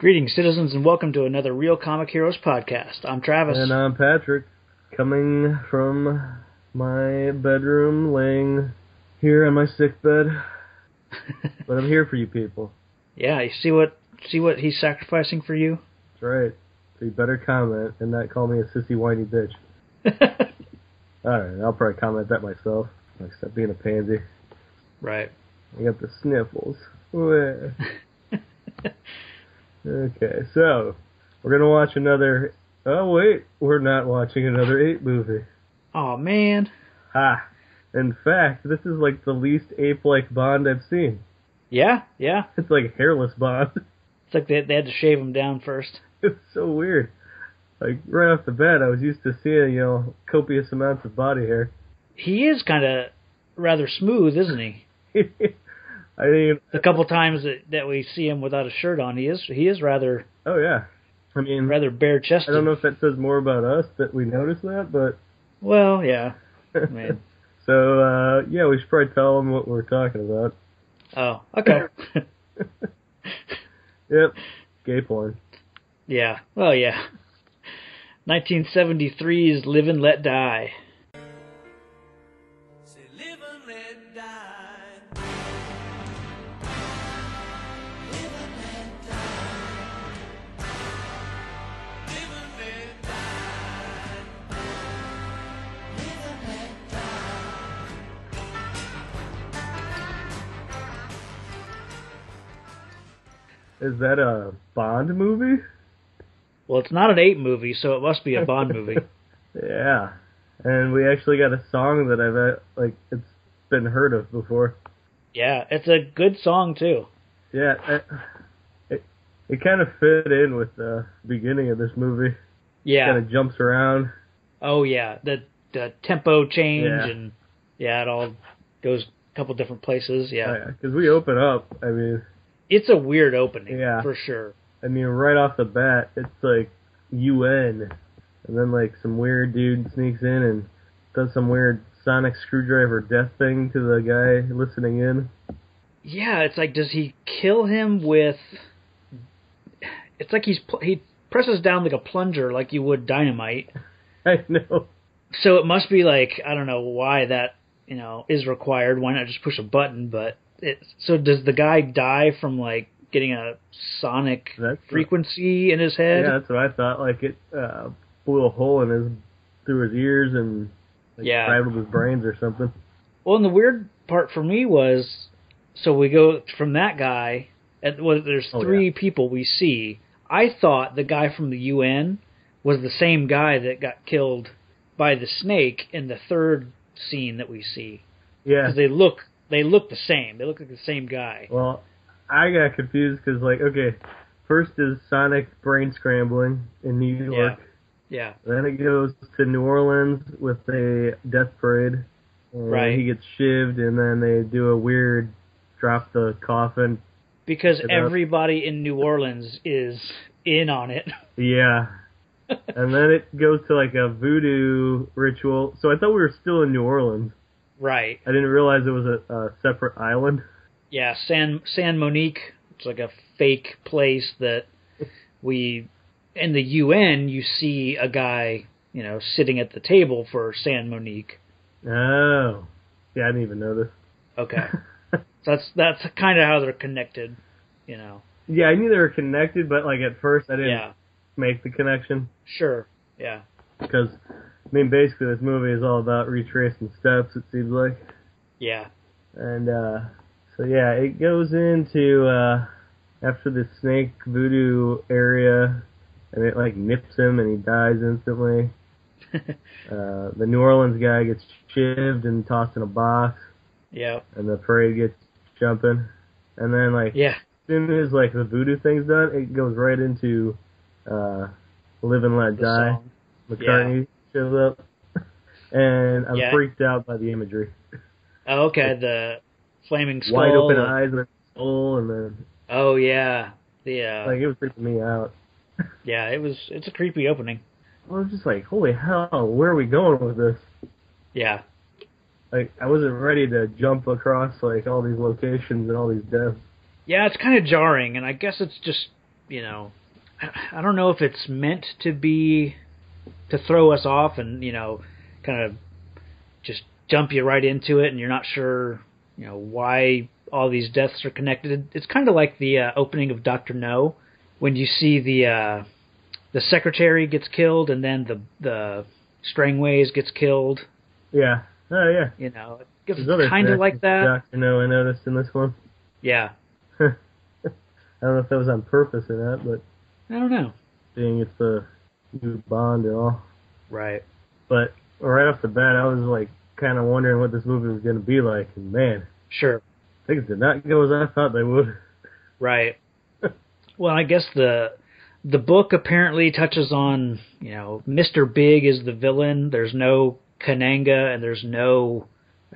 Greetings, citizens, and welcome to another Real Comic Heroes podcast. I'm Travis. And I'm Patrick, coming from my bedroom, laying here on my sick bed. But I'm here for you people. Yeah, you see what he's sacrificing for you? That's right. So you better comment and not call me a sissy whiny bitch. Alright, I'll probably comment that myself, except being a pansy. Right. I got the sniffles. Okay, so we're going to watch another... Oh, wait, we're not watching another ape movie. Oh man. Ha. In fact, this is like the least ape-like Bond I've seen. Yeah. It's like hairless Bond. It's like they had to shave him down first. It's so weird. Like, right off the bat, I was used to seeing, copious amounts of body hair. He is kind of rather smooth, isn't he? I mean, a couple times that we see him without a shirt on, he is rather... Oh, yeah. I mean... rather bare-chested. I don't know if that says more about us that we notice that, but... Well, yeah. I mean... So, yeah, we should probably tell them what we're talking about. Oh, okay. Yep. Gay porn. Yeah. Well, yeah. 1973's Live and Let Die. Say live and let die. Is that a Bond movie? Well, it's not an ape movie, so it must be a Bond movie. Yeah. And we actually got a song that it's been heard of before. Yeah, it's a good song, too. Yeah, it kind of fit in with the beginning of this movie. Yeah. It kind of jumps around. Oh, yeah. The tempo change, and it all goes a couple different places, yeah. Oh, yeah, because we open up, I mean... It's a weird opening, for sure. I mean, right off the bat, it's like UN. And then, some weird dude sneaks in and does some weird sonic screwdriver death thing to the guy listening in. Yeah, it's like, does he kill him with... It's like he presses down like a plunger like you would dynamite. I know. So it must be I don't know why that, is required. Why not just push a button, but... So does the guy die from getting a sonic frequency in his head? Yeah, that's what I thought. It blew a hole in through his ears and rattled his brains or something. Well, and the weird part for me was, so we go from that guy, and there's three people we see. I thought the guy from the UN was the same guy that got killed by the snake in the third scene that we see. Yeah, because they look the same. They look like the same guy. Well, I got confused because, first is sonic brain scrambling in New York. Yeah. Then it goes to New Orleans with a death parade. And he gets shivved, and then they do a weird drop the coffin. Because everybody in New Orleans is in on it. Yeah. And then it goes to, a voodoo ritual. So I thought we were still in New Orleans. Right. I didn't realize it was a separate island. Yeah, San Monique. It's like a fake place that we... In the UN, you see a guy, sitting at the table for San Monique. Oh. Yeah, I didn't even know this. Okay. That's kind of how they're connected, Yeah, I knew they were connected, but, at first I didn't make the connection. Sure, yeah. Because... I mean, basically, this movie is all about retracing steps, it seems like. Yeah. And, it goes into, after the snake voodoo area, and it, nips him, and he dies instantly. The New Orleans guy gets shivved and tossed in a box. Yeah. And the parade gets jumping. And then, as soon as, the voodoo thing's done, it goes right into Live and Let Die. McCartney. Yeah. Shows up, and I'm freaked out by the imagery. Oh, okay, the flaming skull. Wide open eyes and a skull, and then... Oh, yeah. It was freaking me out. Yeah, it's a creepy opening. I was just holy hell, where are we going with this? Yeah. I wasn't ready to jump across, all these locations and all these deaths. Yeah, it's kind of jarring, and I guess it's just you know, I don't know if it's meant to be to throw us off and, you know, kind of just dump you right into it and you're not sure, you know, why all these deaths are connected. It's kind of like the opening of Dr. No, when you see the secretary gets killed and then the Strangways gets killed. Yeah. Oh, yeah. You know, it's kind of like that. Dr. No, I noticed in this one. Yeah. I don't know if that was on purpose or not, but... I don't know. Being it's the new Bond and all. Right. But right off the bat, I was, like, kind of wondering what this movie was going to be like, and man. Sure. Things did not go as I thought they would. Right. Well, I guess the book apparently touches on, you know, Mr. Big is the villain. There's no Kananga, and there's no,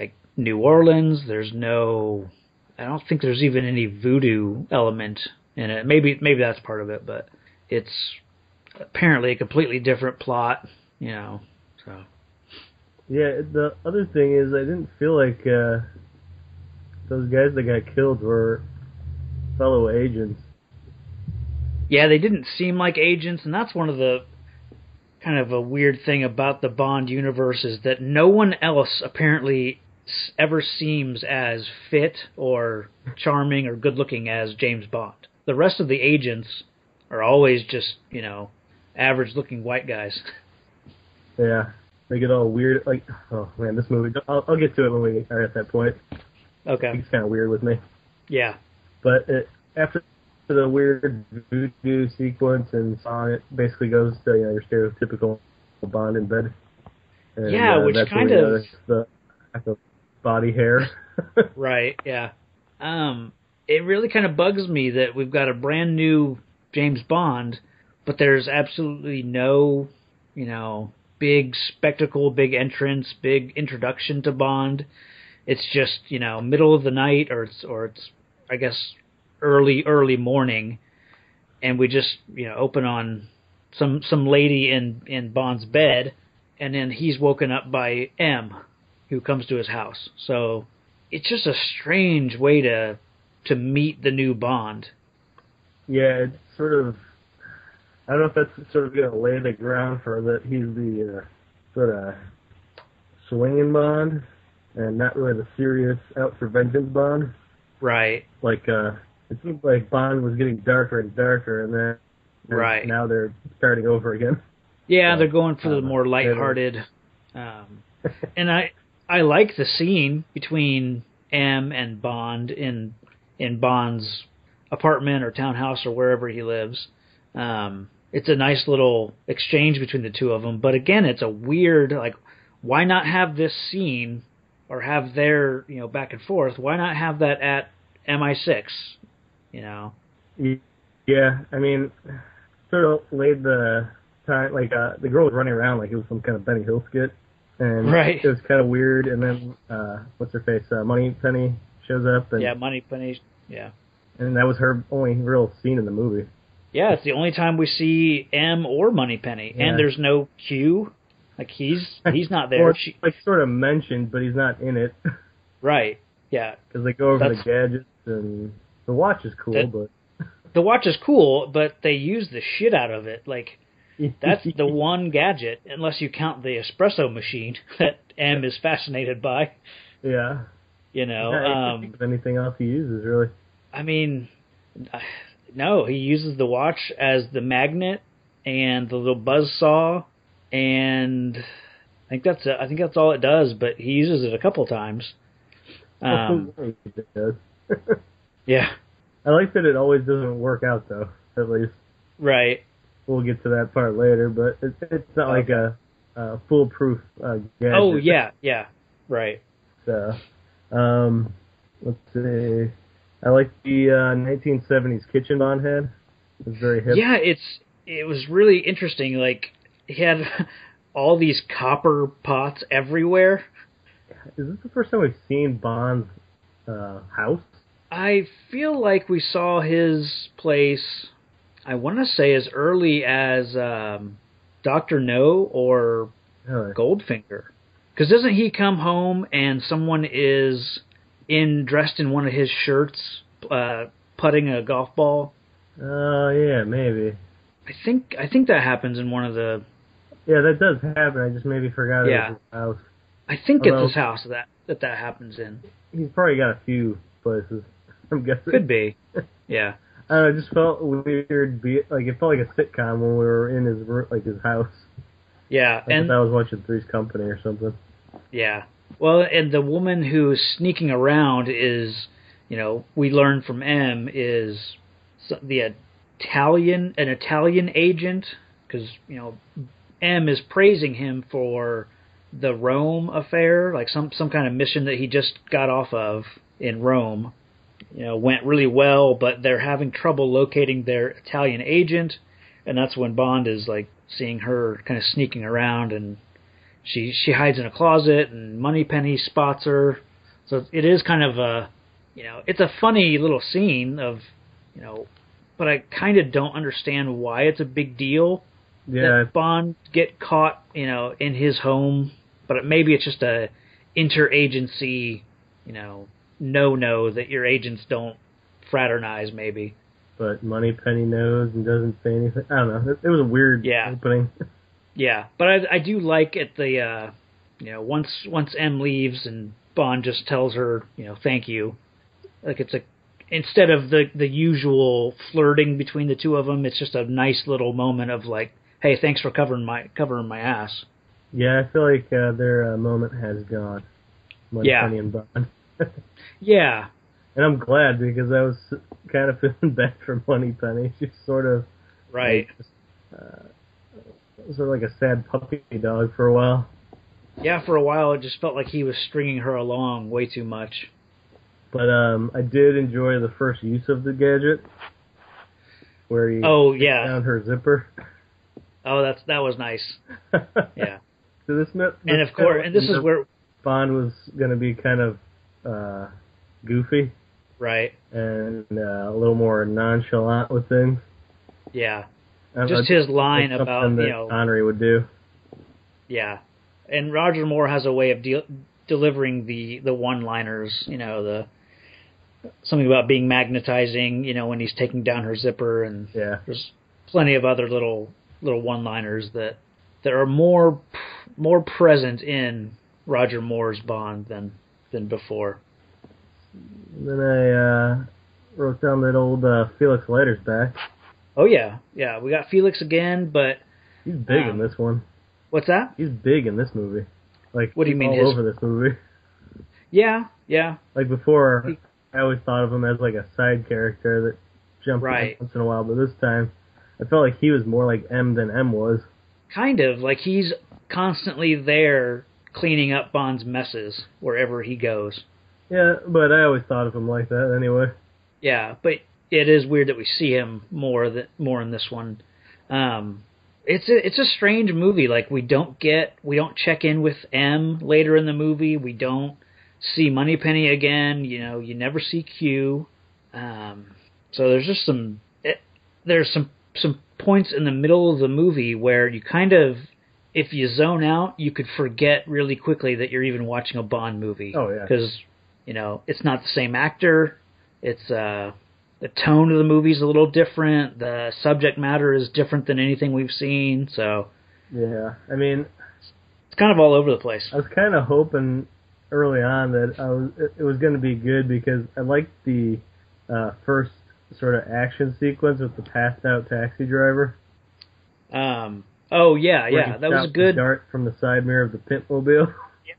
like, New Orleans. There's no... I don't think there's even any voodoo element in it. Maybe that's part of it, but it's apparently a completely different plot, you know. So. Yeah, the other thing is I didn't feel like those guys that got killed were fellow agents. Yeah, they didn't seem like agents, and that's one of the kind of a weird thing about the Bond universe is that no one else apparently ever seems as fit or charming or good-looking as James Bond. The rest of the agents are always just, you know, average-looking white guys. Yeah, they get all weird. Like, oh man, this movie. I'll get to it when we are at that point. Okay, it's kind of weird with me. Yeah, but after the weird voodoo sequence and song, it basically goes to, you know, your stereotypical Bond in bed. And, yeah, which that's kind of the lack of body hair. Right, yeah. It really kind of bugs me that we've got a brand new James Bond, but there's absolutely no, you know, big spectacle, big entrance, big introduction to Bond. It's just, you know, middle of the night or it's I guess early morning, and we just, you know, open on some lady in Bond's bed, and then he's woken up by M, who comes to his house. So it's just a strange way to meet the new Bond. Yeah, it's sort of... I don't know if that's sort of going to lay the ground for that he's the sort of swinging Bond and not really the serious out-for-vengeance Bond. Right. Like, it seems like Bond was getting darker and darker, and then right. Now they're starting over again. Yeah, so, they're going for the more lighthearted... and I like the scene between M and Bond in Bond's apartment or townhouse or wherever he lives. It's a nice little exchange between the two of them. But again, it's a weird, like, why not have this scene or have their, you know, back and forth? Why not have that at MI6? You know? Yeah, I mean, sort of laid the time, like, the girl was running around like it was some kind of Benny Hill skit. And right. It was kind of weird, and then, what's her face, Moneypenny shows up. And, yeah, Moneypenny, yeah. And that was her only real scene in the movie. Yeah, it's the only time we see M or Moneypenny, yeah. And there's no Q. Like, he's not there. Well, she, like, sort of mentioned, but he's not in it. Right, yeah. Because they go over the gadgets, and the watch is cool, but... The watch is cool, but they use the shit out of it, like... That's the one gadget, unless you count the espresso machine that M is fascinated by. Yeah. You know. Yeah, I can't think of anything else he uses, really. I mean, no, he uses the watch as the magnet and the little buzzsaw, and I think that's all it does, but he uses it a couple times. It does. Yeah. I like that it always doesn't work out, though, at least. Right. We'll get to that part later, but it's not like a foolproof gadget. Oh, yeah, right. So, let's see. I like the 1970s kitchen Bond head. It was very hip. Yeah, it was really interesting. Like, he had all these copper pots everywhere. Is this the first time we've seen Bond's house? I feel like we saw his place... I want to say as early as Dr. No or Goldfinger. Because doesn't he come home and someone is dressed in one of his shirts putting a golf ball? Oh, yeah, maybe. I think that happens in one of the... Yeah, that does happen. I just maybe forgot it was his house. I think it's his house that happens in. He's probably got a few places, I'm guessing. Could be, yeah. I don't know, it just felt weird. Like, it felt like a sitcom when we were in his house. Yeah. Like, and if I was watching Three's Company or something. Yeah. Well, and the woman who's sneaking around is, we learned from M, is the Italian agent, because, M is praising him for the Rome affair, like some kind of mission that he just got off of in Rome. Went really well, but they're having trouble locating their Italian agent, and that's when Bond is, like, seeing her kind of sneaking around, and she hides in a closet, and Moneypenny spots her. So it is kind of a, it's a funny little scene of, but I kind of don't understand why it's a big deal that Bond get caught, in his home, but maybe it's just a interagency, no, that your agents don't fraternize, maybe. But Moneypenny knows and doesn't say anything. I don't know. It was a weird opening. Yeah, but I do like at the, once M leaves and Bond just tells her, thank you. Like, it's instead of the usual flirting between the two of them, it's just a nice little moment of like, hey, thanks for covering my ass. Yeah, I feel like their moment has gone. Moneypenny and Bond. Yeah. And I'm glad, because I was kind of feeling bad for Moneypenny. She's sort of... Right. Sort of like a sad puppy dog for a while. Yeah, for a while it just felt like he was stringing her along way too much. But I did enjoy the first use of the gadget, where he found her zipper. Oh, that was nice. Yeah. So this is where... Bond was going to be kind of... goofy. Right. And a little more nonchalant with things. Yeah. Just his line about, Connery would do. Yeah. And Roger Moore has a way of delivering the one-liners, something about being magnetizing, when he's taking down her zipper, and there's plenty of other little one-liners that are more present in Roger Moore's Bond than before. Then I wrote down that old Felix Leiter's back. Oh, yeah. Yeah, we got Felix again, but... He's big in this one. What's that? He's big in this movie. Like, what do you mean all over this movie. Yeah, yeah. Like, before, I always thought of him as, like, a side character that jumped in once in a while, but this time, I felt like he was more like M than M was. Kind of. Like, he's constantly there cleaning up Bond's messes wherever he goes. Yeah, but I always thought of him like that anyway. Yeah, but it is weird that we see him more in this one. It's a strange movie. Like, we don't check in with M later in the movie. We don't see Moneypenny again. You never see Q. So there's just some points in the middle of the movie where you kind of, if you zone out, you could forget really quickly that you're even watching a Bond movie. Oh yeah, because. It's not the same actor. It's the tone of the movie's a little different. The subject matter is different than anything we've seen. So, yeah, I mean, it's kind of all over the place. I was kind of hoping early on that it was going to be good, because I liked the first sort of action sequence with the passed out taxi driver. Oh yeah, yeah, that was good. Dart from the side mirror of the Pitmobile.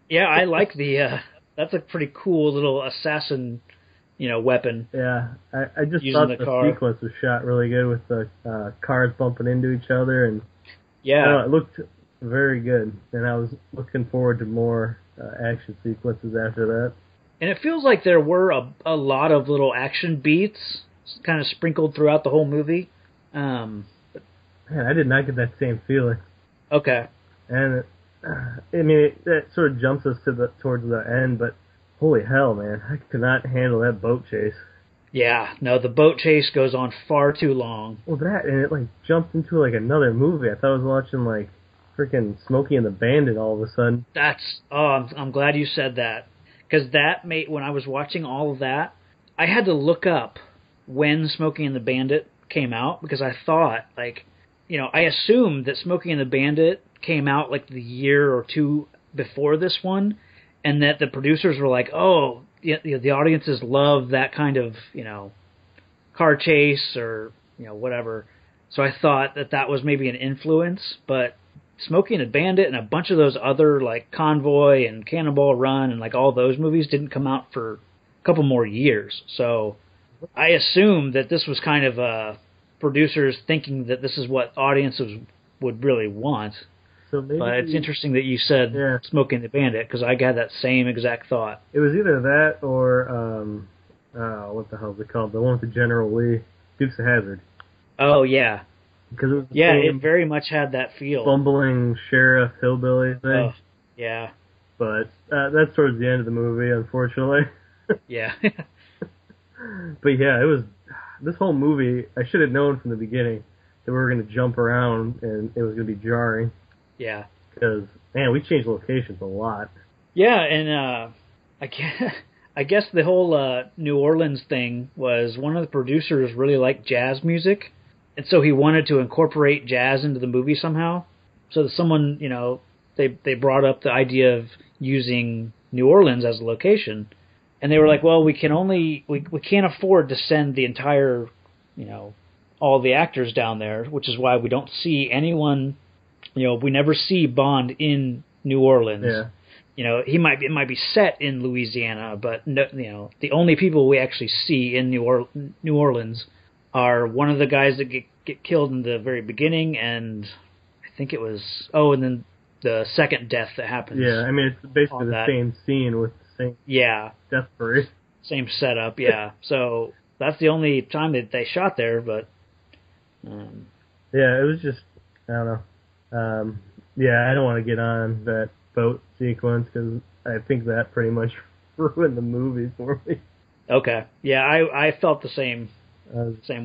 Yeah, I like the. That's a pretty cool little assassin, weapon. Yeah, I just thought the sequence was shot really good with the cars bumping into each other, and it looked very good. And I was looking forward to more action sequences after that. And it feels like there were a lot of little action beats kind of sprinkled throughout the whole movie. Man, I did not get that same feeling. Okay. And. I mean, that sort of jumps us towards the end, but holy hell, man, I could not handle that boat chase. Yeah, no, the boat chase goes on far too long. Well, that, and it, like, jumped into, like, another movie. I thought I was watching, like, freaking Smokey and the Bandit all of a sudden. I'm glad you said that, because that made, when I was watching all of that, I had to look up when Smokey and the Bandit came out, because I thought, like, you know, I assumed that Smokey and the Bandit came out like the year or two before this one, and that the producers were like, oh, you know, the audiences love that kind of, you know, car chase or, you know, whatever. So I thought that that was maybe an influence, but Smokey and the Bandit and a bunch of those other, like, Convoy and Cannonball Run and, like, all those movies didn't come out for a couple more years. So I assumed that this was kind of producers thinking that this is what audiences would really want. So maybe, but it's interesting that you said Smokey and the Bandit, because I got that same exact thought. It was either that or, what the hell is it called? The one with the General Lee, Dukes of Hazzard. Oh, yeah. Because it was it very much had that feel. Bumbling sheriff hillbilly thing. Oh, yeah. But that's towards the end of the movie, unfortunately. Yeah. But yeah, it was this whole movie. I should have known from the beginning that we were going to jump around and it was going to be jarring. Yeah. Because man, we changed locations a lot. Yeah, and I guess the whole New Orleans thing was one of the producers really liked jazz music. And so he wanted to incorporate jazz into the movie somehow. So that someone, you know, they brought up the idea of using New Orleans as a location, and they were like, "Well, we can only we can't afford to send the entire, you know, all the actors down there, which is why we don't see anyone, you know, we never see Bond in New Orleans. Yeah. You know, it might be set in Louisiana, but no, you know, the only people we actually see in New Orleans." are one of the guys that get killed in the very beginning, and I think it was... Oh, and then the second death that happens. Yeah, I mean, it's basically the same scene with the same death parade. Same setup, yeah. So that's the only time that they shot there, but... yeah, it was just... I don't know. Yeah, I don't want to get on that boat sequence, because I think that pretty much ruined the movie for me. Okay. Yeah, I felt the same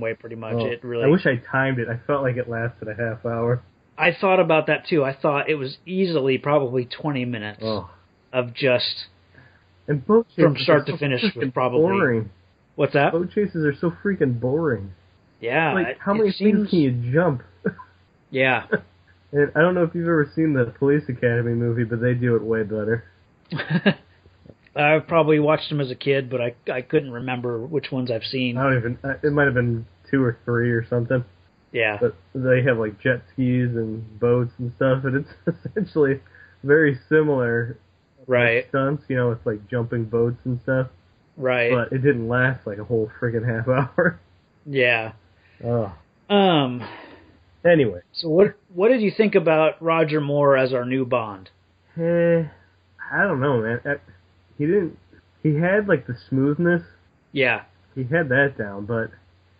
way pretty much. It really. I wish I timed it. I felt like it lasted a half hour. I thought about that too. I thought it was easily probably 20 minutes of just from start to finish. Was probably boring. What's that? Boat chases are so freaking boring. Yeah. Like how many things can you jump? Yeah. And I don't know if you've ever seen the Police Academy movie, but they do it way better. I probably watched them as a kid, but I couldn't remember which ones I've seen. I don't even. It might have been 2 or 3 or something. Yeah. But they have like jet skis and boats and stuff, and it's essentially very similar. Right. Stunts, you know, it's like jumping boats and stuff. Right. But it didn't last like a whole freaking half hour. Yeah. Oh. Anyway. So what did you think about Roger Moore as our new Bond? I don't know, man. He didn't. He had like the smoothness. Yeah. He had that down, but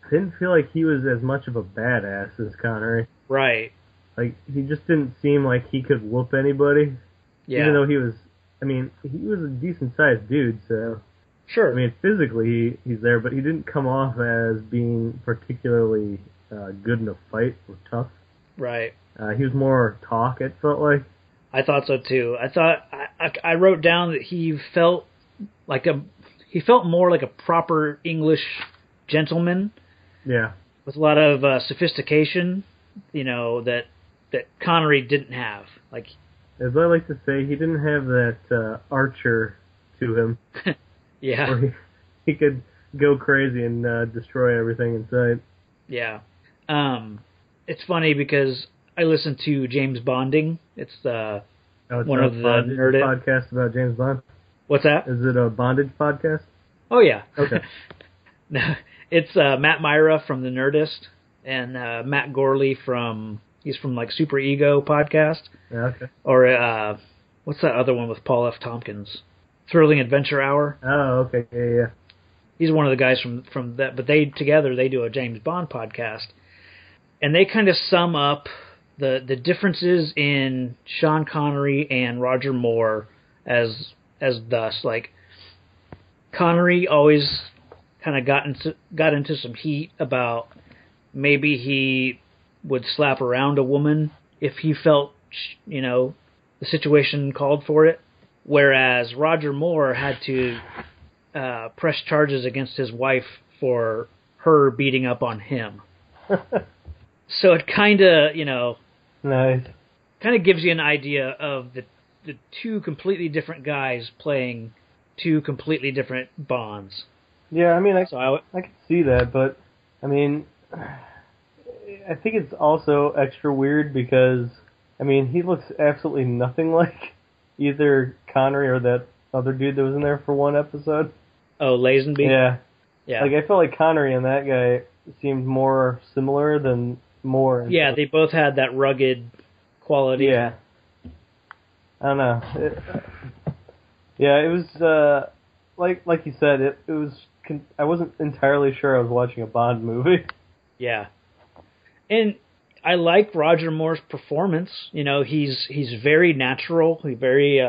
I didn't feel like he was as much of a badass as Connery. Right. Like he just didn't seem like he could whoop anybody. Yeah. Even though he was, I mean, he was a decent sized dude, so. Sure. I mean, physically he's there, but he didn't come off as being particularly good in a fight or tough. Right. He was more talk. It felt like. I thought so too. I wrote down that he felt more like a proper English gentleman. Yeah. With a lot of sophistication, you know, that Connery didn't have. Like, as I like to say, he didn't have that Archer to him. Yeah. Where he could go crazy and destroy everything in sight. Yeah. It's funny because I listen to James Bonding. It's one of the podcast about James Bond. What's that? Is it a Bondage podcast? Oh yeah. Okay. No, it's Matt Myra from The Nerdist and Matt Gorley he's from like Super Ego podcast. Yeah, okay. Or what's that other one with Paul F. Tompkins? Thrilling Adventure Hour. Oh, okay. Yeah. He's one of the guys from that, but they do a James Bond podcast, and they kind of sum up the differences in Sean Connery and Roger Moore as thus, like, Connery always kind of got into some heat about maybe he would slap around a woman if he felt, you know, the situation called for it, whereas Roger Moore had to press charges against his wife for her beating up on him. So it kind of, you know, nice. Kind of gives you an idea of the two completely different guys playing two completely different Bonds. Yeah, I mean, I can see that, but, I mean, I think it's also extra weird because, I mean, he looks absolutely nothing like either Connery or that other dude that was in there for one episode. Oh, Lazenby? Yeah. Like, I felt like Connery and that guy seemed more similar than Moore. Yeah, they both had that rugged quality. Yeah. I don't know. It was, like you said, it was... I wasn't entirely sure I was watching a Bond movie. Yeah. And I like Roger Moore's performance. You know, he's very natural. He's very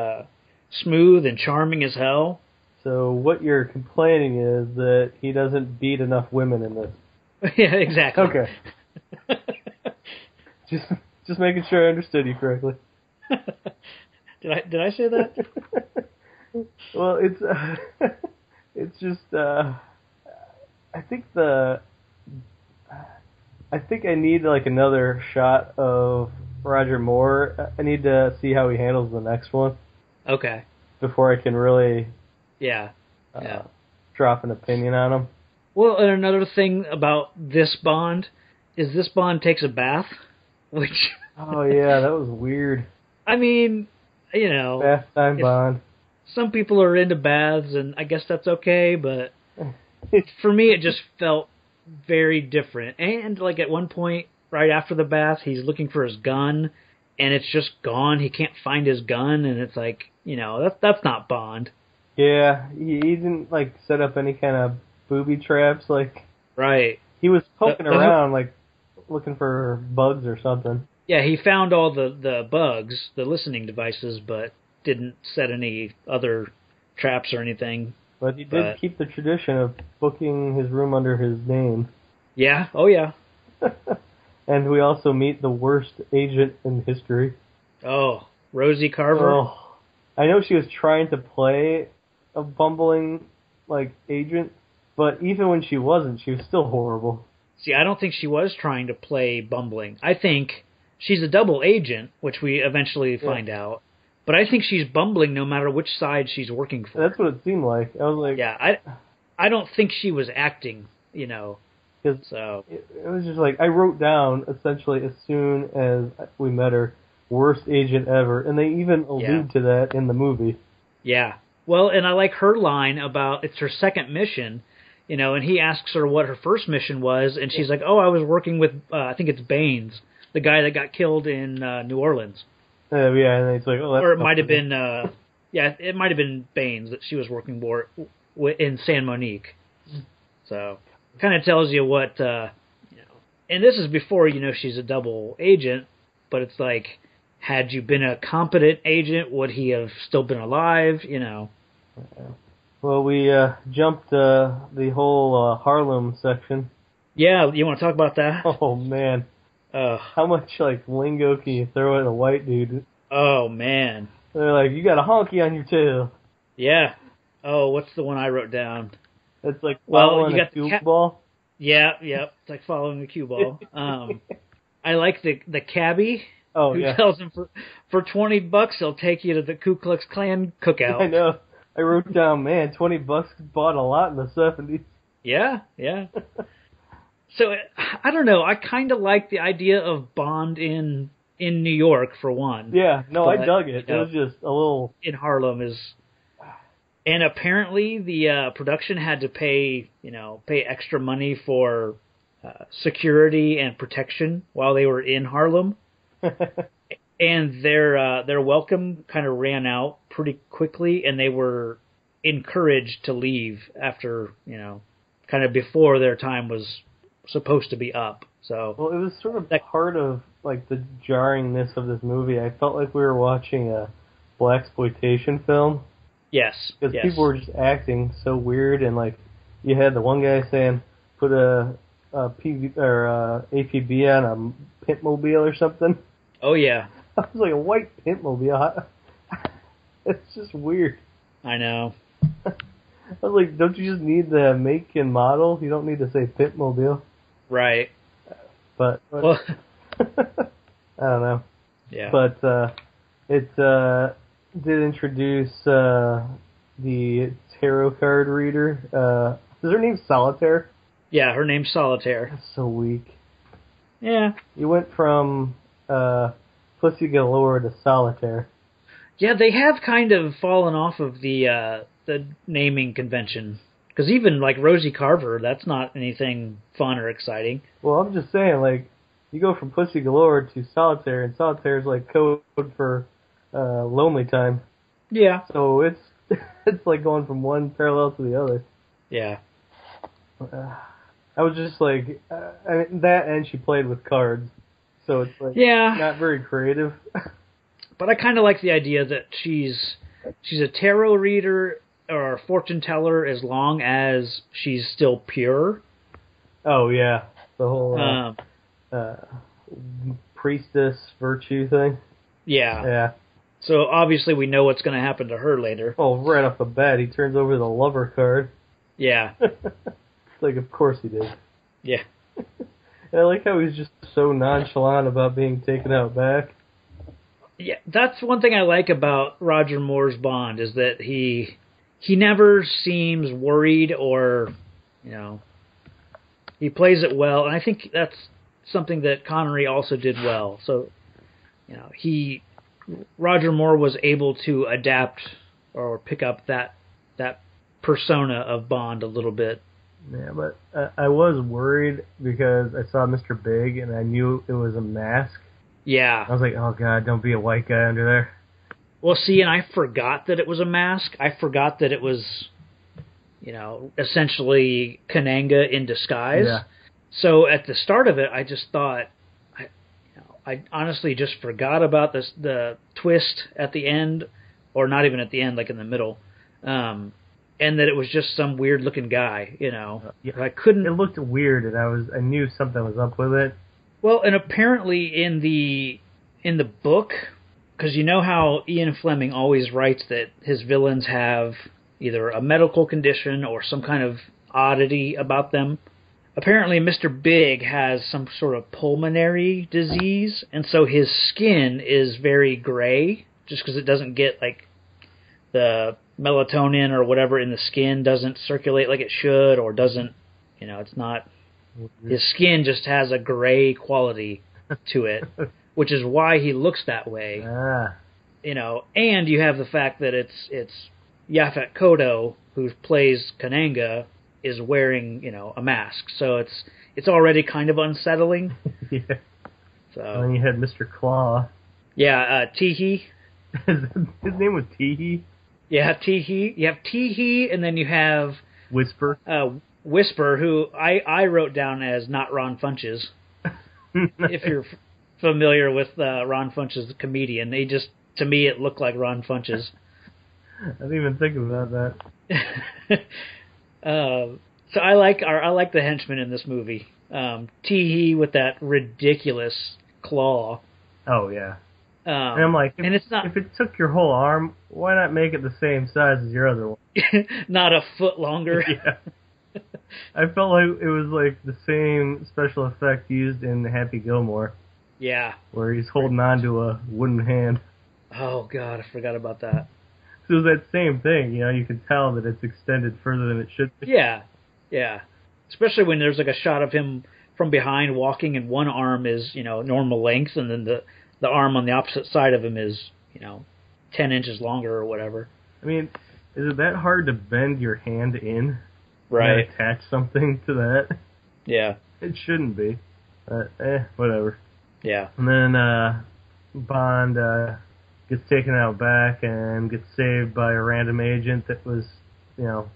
smooth and charming as hell. So what you're complaining is that he doesn't beat enough women in this. Yeah, exactly. Okay. just making sure I understood you correctly. Did I say that? Well, it's just I think I need like another shot of Roger Moore. I need to see how he handles the next one. Okay. Before I can really drop an opinion on him. Well, and another thing about this Bond is this Bond takes a bath, which oh yeah, that was weird. I mean, you know, bath time Bond. Some people are into baths, and I guess that's okay, but for me it just felt very different. And, like, at one point, right after the bath, he's looking for his gun, and it's just gone. He can't find his gun, and it's like, you know, that's not Bond. Yeah, he didn't, like, set up any kind of booby traps. Like, right. He was poking around, like, looking for bugs or something. Yeah, he found all the bugs, the listening devices, but... didn't set any other traps or anything. But he did keep the tradition of booking his room under his name. Yeah, oh yeah. And we also meet the worst agent in history. Oh, Rosie Carver. Oh, I know she was trying to play a bumbling, like, agent, but even when she wasn't, she was still horrible. See, I don't think she was trying to play bumbling. I think she's a double agent, which we eventually find out. But I think she's bumbling no matter which side she's working for. That's what it seemed like. I was like... Yeah, I don't think she was acting, you know. So it was just like, I wrote down, essentially, as soon as we met her, worst agent ever. And they even allude to that in the movie. Yeah. Well, and I like her line about, it's her second mission, you know, and he asks her what her first mission was, and she's like, oh, I was working with, I think it's Baines, the guy that got killed in New Orleans. And it's like, oh, that's or it might have been, it might have been Baines that she was working for in San Monique. So, kind of tells you what, you know. And this is before you know she's a double agent, but it's like, had you been a competent agent, would he have still been alive? You know. Well, we jumped the whole Harlem section. Yeah, you want to talk about that? Oh man. How much, like, lingo can you throw at a white dude? Oh, man. They're like, you got a honky on your tail. Yeah. Oh, what's the one I wrote down? It's like following a cue ball? Yeah. It's like following a cue ball. I like the cabbie who tells him for $20 he'll take you to the Ku Klux Klan cookout. I know. I wrote down, man, $20 bought a lot in the 70s. Yeah. So, I don't know, I kind of like the idea of Bond in New York, for one. Yeah, no, but I dug it. You know, it was just a little... In Harlem is... And apparently the production had to pay extra money for security and protection while they were in Harlem. And their welcome kind of ran out pretty quickly, and they were encouraged to leave after, you know, kind of before their time was... supposed to be up. So well, it was sort of part of like the jarringness of this movie. I felt like we were watching a blaxploitation film. Yes, because people were just acting so weird, and like you had the one guy saying, "Put a PV or a APB on a Pitmobile or something." Oh yeah, I was like a white Pitmobile. It's just weird. I know. I was like, don't you just need the make and model? You don't need to say Pitmobile. Right. but well, I don't know. Yeah. But it did introduce the tarot card reader. Is her name Solitaire? Yeah, her name's Solitaire. That's so weak. Yeah. You went from Pussy Galore to Solitaire. Yeah, they have kind of fallen off of the naming convention. Because even, like, Rosie Carver, that's not anything fun or exciting. Well, I'm just saying, like, you go from Pussy Galore to Solitaire, and Solitaire's, like, code for lonely time. Yeah. So it's like going from one parallel to the other. Yeah. I was just like, that and she played with cards, so it's like not very creative. But I kind of like the idea that she's a tarot reader or a fortune teller as long as she's still pure. Oh, yeah. The whole priestess virtue thing. Yeah. Yeah. So obviously we know what's going to happen to her later. Oh, right off the bat, he turns over the lover card. Yeah. Like, of course he did. Yeah. I like how he's just so nonchalant about being taken out back. Yeah, that's one thing I like about Roger Moore's Bond is that he never seems worried or, you know, he plays it well. And I think that's something that Connery also did well. So, you know, Roger Moore was able to adapt or pick up that persona of Bond a little bit. Yeah, but I was worried because I saw Mr. Big and I knew it was a mask. Yeah. I was like, oh, God, don't be a white guy under there. Well, see, and I forgot that it was a mask. I forgot that it was, you know, essentially Kananga in disguise. Yeah. So at the start of it, I just thought, I honestly just forgot about the twist at the end, or not even at the end, like in the middle. And that it was just some weird-looking guy, you know. Yeah. I couldn't. It looked weird, and I knew something was up with it. Well, and apparently in the book, because you know how Ian Fleming always writes that his villains have either a medical condition or some kind of oddity about them. Apparently, Mr. Big has some sort of pulmonary disease, and so his skin is very gray, just because it doesn't get like the melatonin or whatever in the skin doesn't circulate like it should, or doesn't, you know, it's not. His skin just has a gray quality to it, which is why he looks that way. Ah. You know, and you have the fact that it's Yaphet Kotto, who plays Kananga, is wearing, you know, a mask. So it's already kind of unsettling. Yeah. So. And then you had Mr. Claw. Yeah, Teehee. His name was Teehee? Yeah, Teehee. You have Teehee, and then you have... Whisper. Whisper, who I wrote down as not Ron Funches. If you're familiar with Ron Funches, the comedian, he just, to me, it looked like Ron Funches. I didn't even think about that. So I like the henchman in this movie. Teehee with that ridiculous claw. Oh yeah. And I'm like, if it took your whole arm, why not make it the same size as your other one? Not a foot longer. Yeah. I felt like it was like the same special effect used in Happy Gilmore. Yeah. Where he's holding on to a wooden hand. Oh god, I forgot about that. So it was that same thing, you know, you can tell that it's extended further than it should be. Yeah, yeah. Especially when there's like a shot of him from behind walking and one arm is, you know, normal length and then the arm on the opposite side of him is, you know, 10 inches longer or whatever. I mean, is it that hard to bend your hand in? Right. And attach something to that? Yeah. It shouldn't be. But, whatever. Yeah. And then Bond... gets taken out back and gets saved by a random agent that was, you know,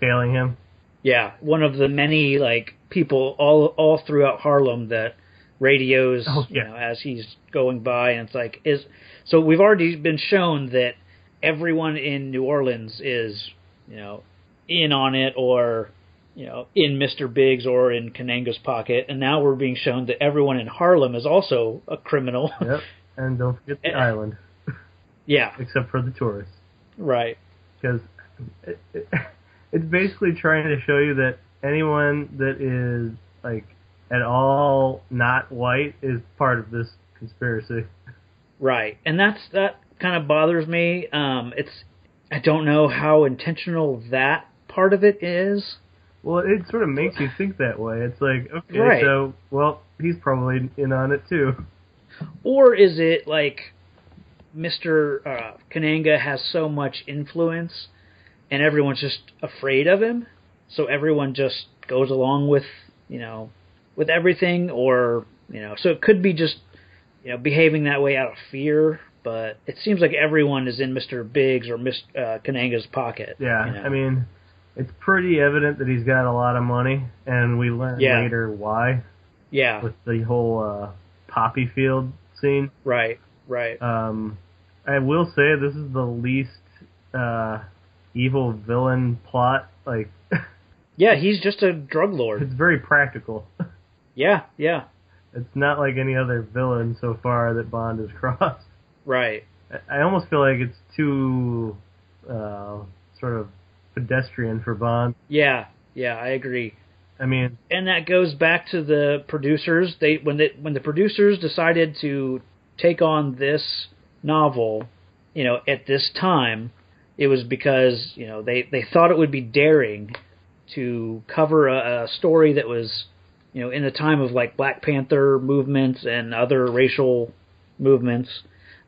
tailing him. Yeah, one of the many, like, people all throughout Harlem that radios, you know, as he's going by. And it's like, so we've already been shown that everyone in New Orleans is, you know, in on it or, you know, in Mr. Big's or in Kananga's pocket. And now we're being shown that everyone in Harlem is also a criminal. Yep, and don't forget the island. Yeah. Except for the tourists. Right. Because it's basically trying to show you that anyone that is, like, at all not white is part of this conspiracy. Right, and that kind of bothers me. I don't know how intentional that part of it is. Well, it sort of makes you think that way. It's like, okay, right. So, well, he's probably in on it too. Or is it like Mr. Kananga has so much influence and everyone's just afraid of him, so everyone just goes along with, with everything, or, so it could be just, behaving that way out of fear, but it seems like everyone is in Mr. Big's or Mr. Kananga's pocket. Yeah, I mean, it's pretty evident that he's got a lot of money, and we learn later why. Yeah. With the whole poppy field scene. Right. I will say this is the least evil villain plot. Like, yeah, he's just a drug lord. It's very practical. Yeah. It's not like any other villain so far that Bond has crossed. Right. I almost feel like it's too sort of pedestrian for Bond. Yeah, I agree. I mean, and that goes back to the producers. When the producers decided to take on this novel, at this time, it was because, they thought it would be daring to cover a story that was, in the time of like Black Panther movements and other racial movements.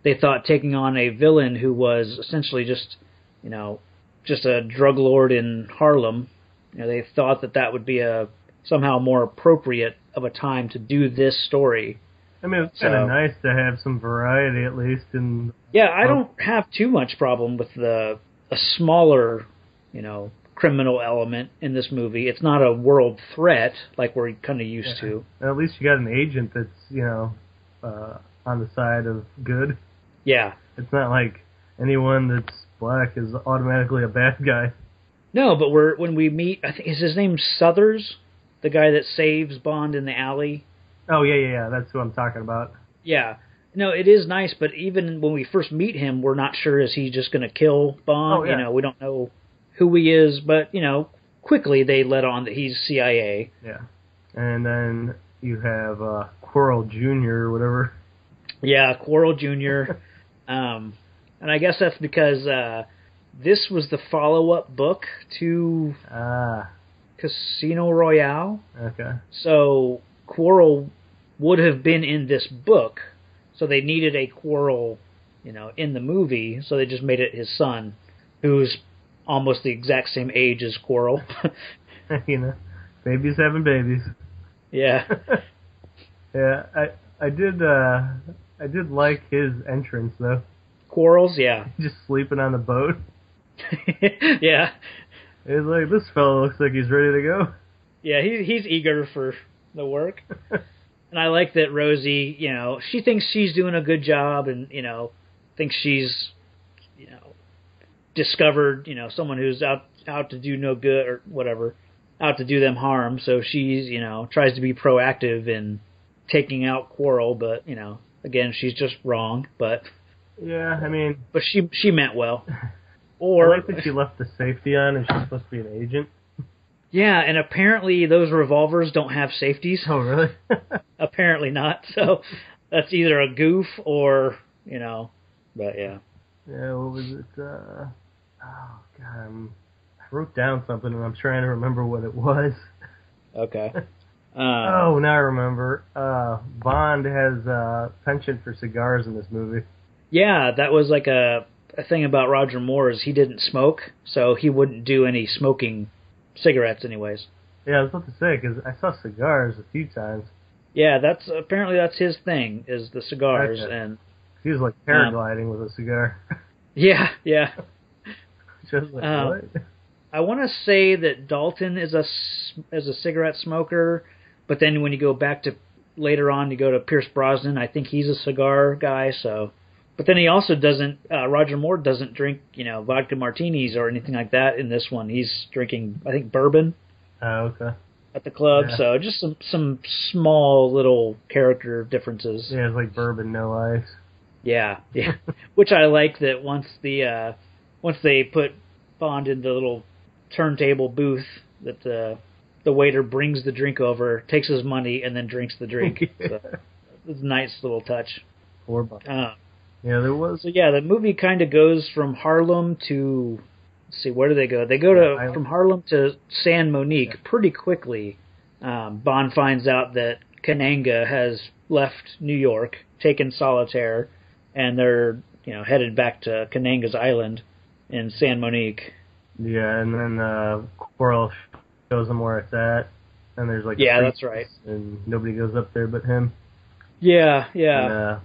They thought taking on a villain who was essentially just, just a drug lord in Harlem, they thought that would be somehow more appropriate of a time to do this story. I mean, it's kind of nice to have some variety at least. I don't have too much problem with a smaller, criminal element in this movie. It's not a world threat like we're kind of used to. And at least you got an agent that's, on the side of good. Yeah. It's not like anyone that's black is automatically a bad guy. No, but when we meet, I think is his name Suthers, the guy that saves Bond in the alley. Oh yeah, that's who I'm talking about. Yeah, no, it is nice, but even when we first meet him, we're not sure is he just going to kill Bond. Oh, yeah. We don't know who he is, but quickly they let on that he's CIA. Yeah, and then you have Quarrel Junior or whatever. Yeah, Quarrel Junior, and I guess that's because. This was the follow-up book to Casino Royale. Okay. So Quarrel would have been in this book, so they needed a Quarrel, in the movie, so they just made it his son, who's almost the exact same age as Quarrel. Babies having babies. Yeah. Yeah, I did like his entrance, though. Quarrels, yeah. Just sleeping on the boat. Yeah. It's like, this fellow looks like he's ready to go. Yeah, he's eager for the work. And I like that Rosie, she thinks she's doing a good job and, thinks she's, discovered, someone who's out to do no good or whatever, out to do them harm. So she's, tries to be proactive in taking out Quarrel, but, again, she's just wrong, but... Yeah, I mean... But she meant well. Or I like that she left the safety on and she's supposed to be an agent. Yeah, and apparently those revolvers don't have safeties. Oh, really? Apparently not. So that's either a goof or, But, yeah. Yeah, what was it? Oh, God. I wrote down something and I'm trying to remember what it was. Okay. Now I remember. Bond has a penchant for cigars in this movie. Yeah, that was like a thing about Roger Moore is he didn't smoke, so he wouldn't do any smoking cigarettes anyways. Yeah, I was about to say, because I saw cigars a few times. Yeah, that's his thing, is the cigars. Okay. And he was like paragliding with a cigar. Yeah. Just like, what? I want to say that Dalton is a cigarette smoker, but then when you go back to later on, you go to Pierce Brosnan, I think he's a cigar guy, so... But then he also doesn't, Roger Moore doesn't drink, vodka martinis or anything like that in this one. He's drinking, I think, bourbon. Oh, okay. At the club, yeah. So just some small little character differences. Yeah, it's like bourbon, no ice. Yeah. Which I like that once they put Bond in the little turntable booth that the waiter brings the drink over, takes his money, and then drinks the drink. So, it's a nice little touch. $4. Yeah, there was. So yeah, the movie kind of goes from Harlem to. Let's see, where do they go? They go to from Harlem to San Monique pretty quickly. Bond finds out that Kananga has left New York, taken Solitaire, and they're headed back to Kananga's island in San Monique. Yeah, and then Quarrel shows them where it's at, and there's like that's right, and nobody goes up there but him. Yeah. And,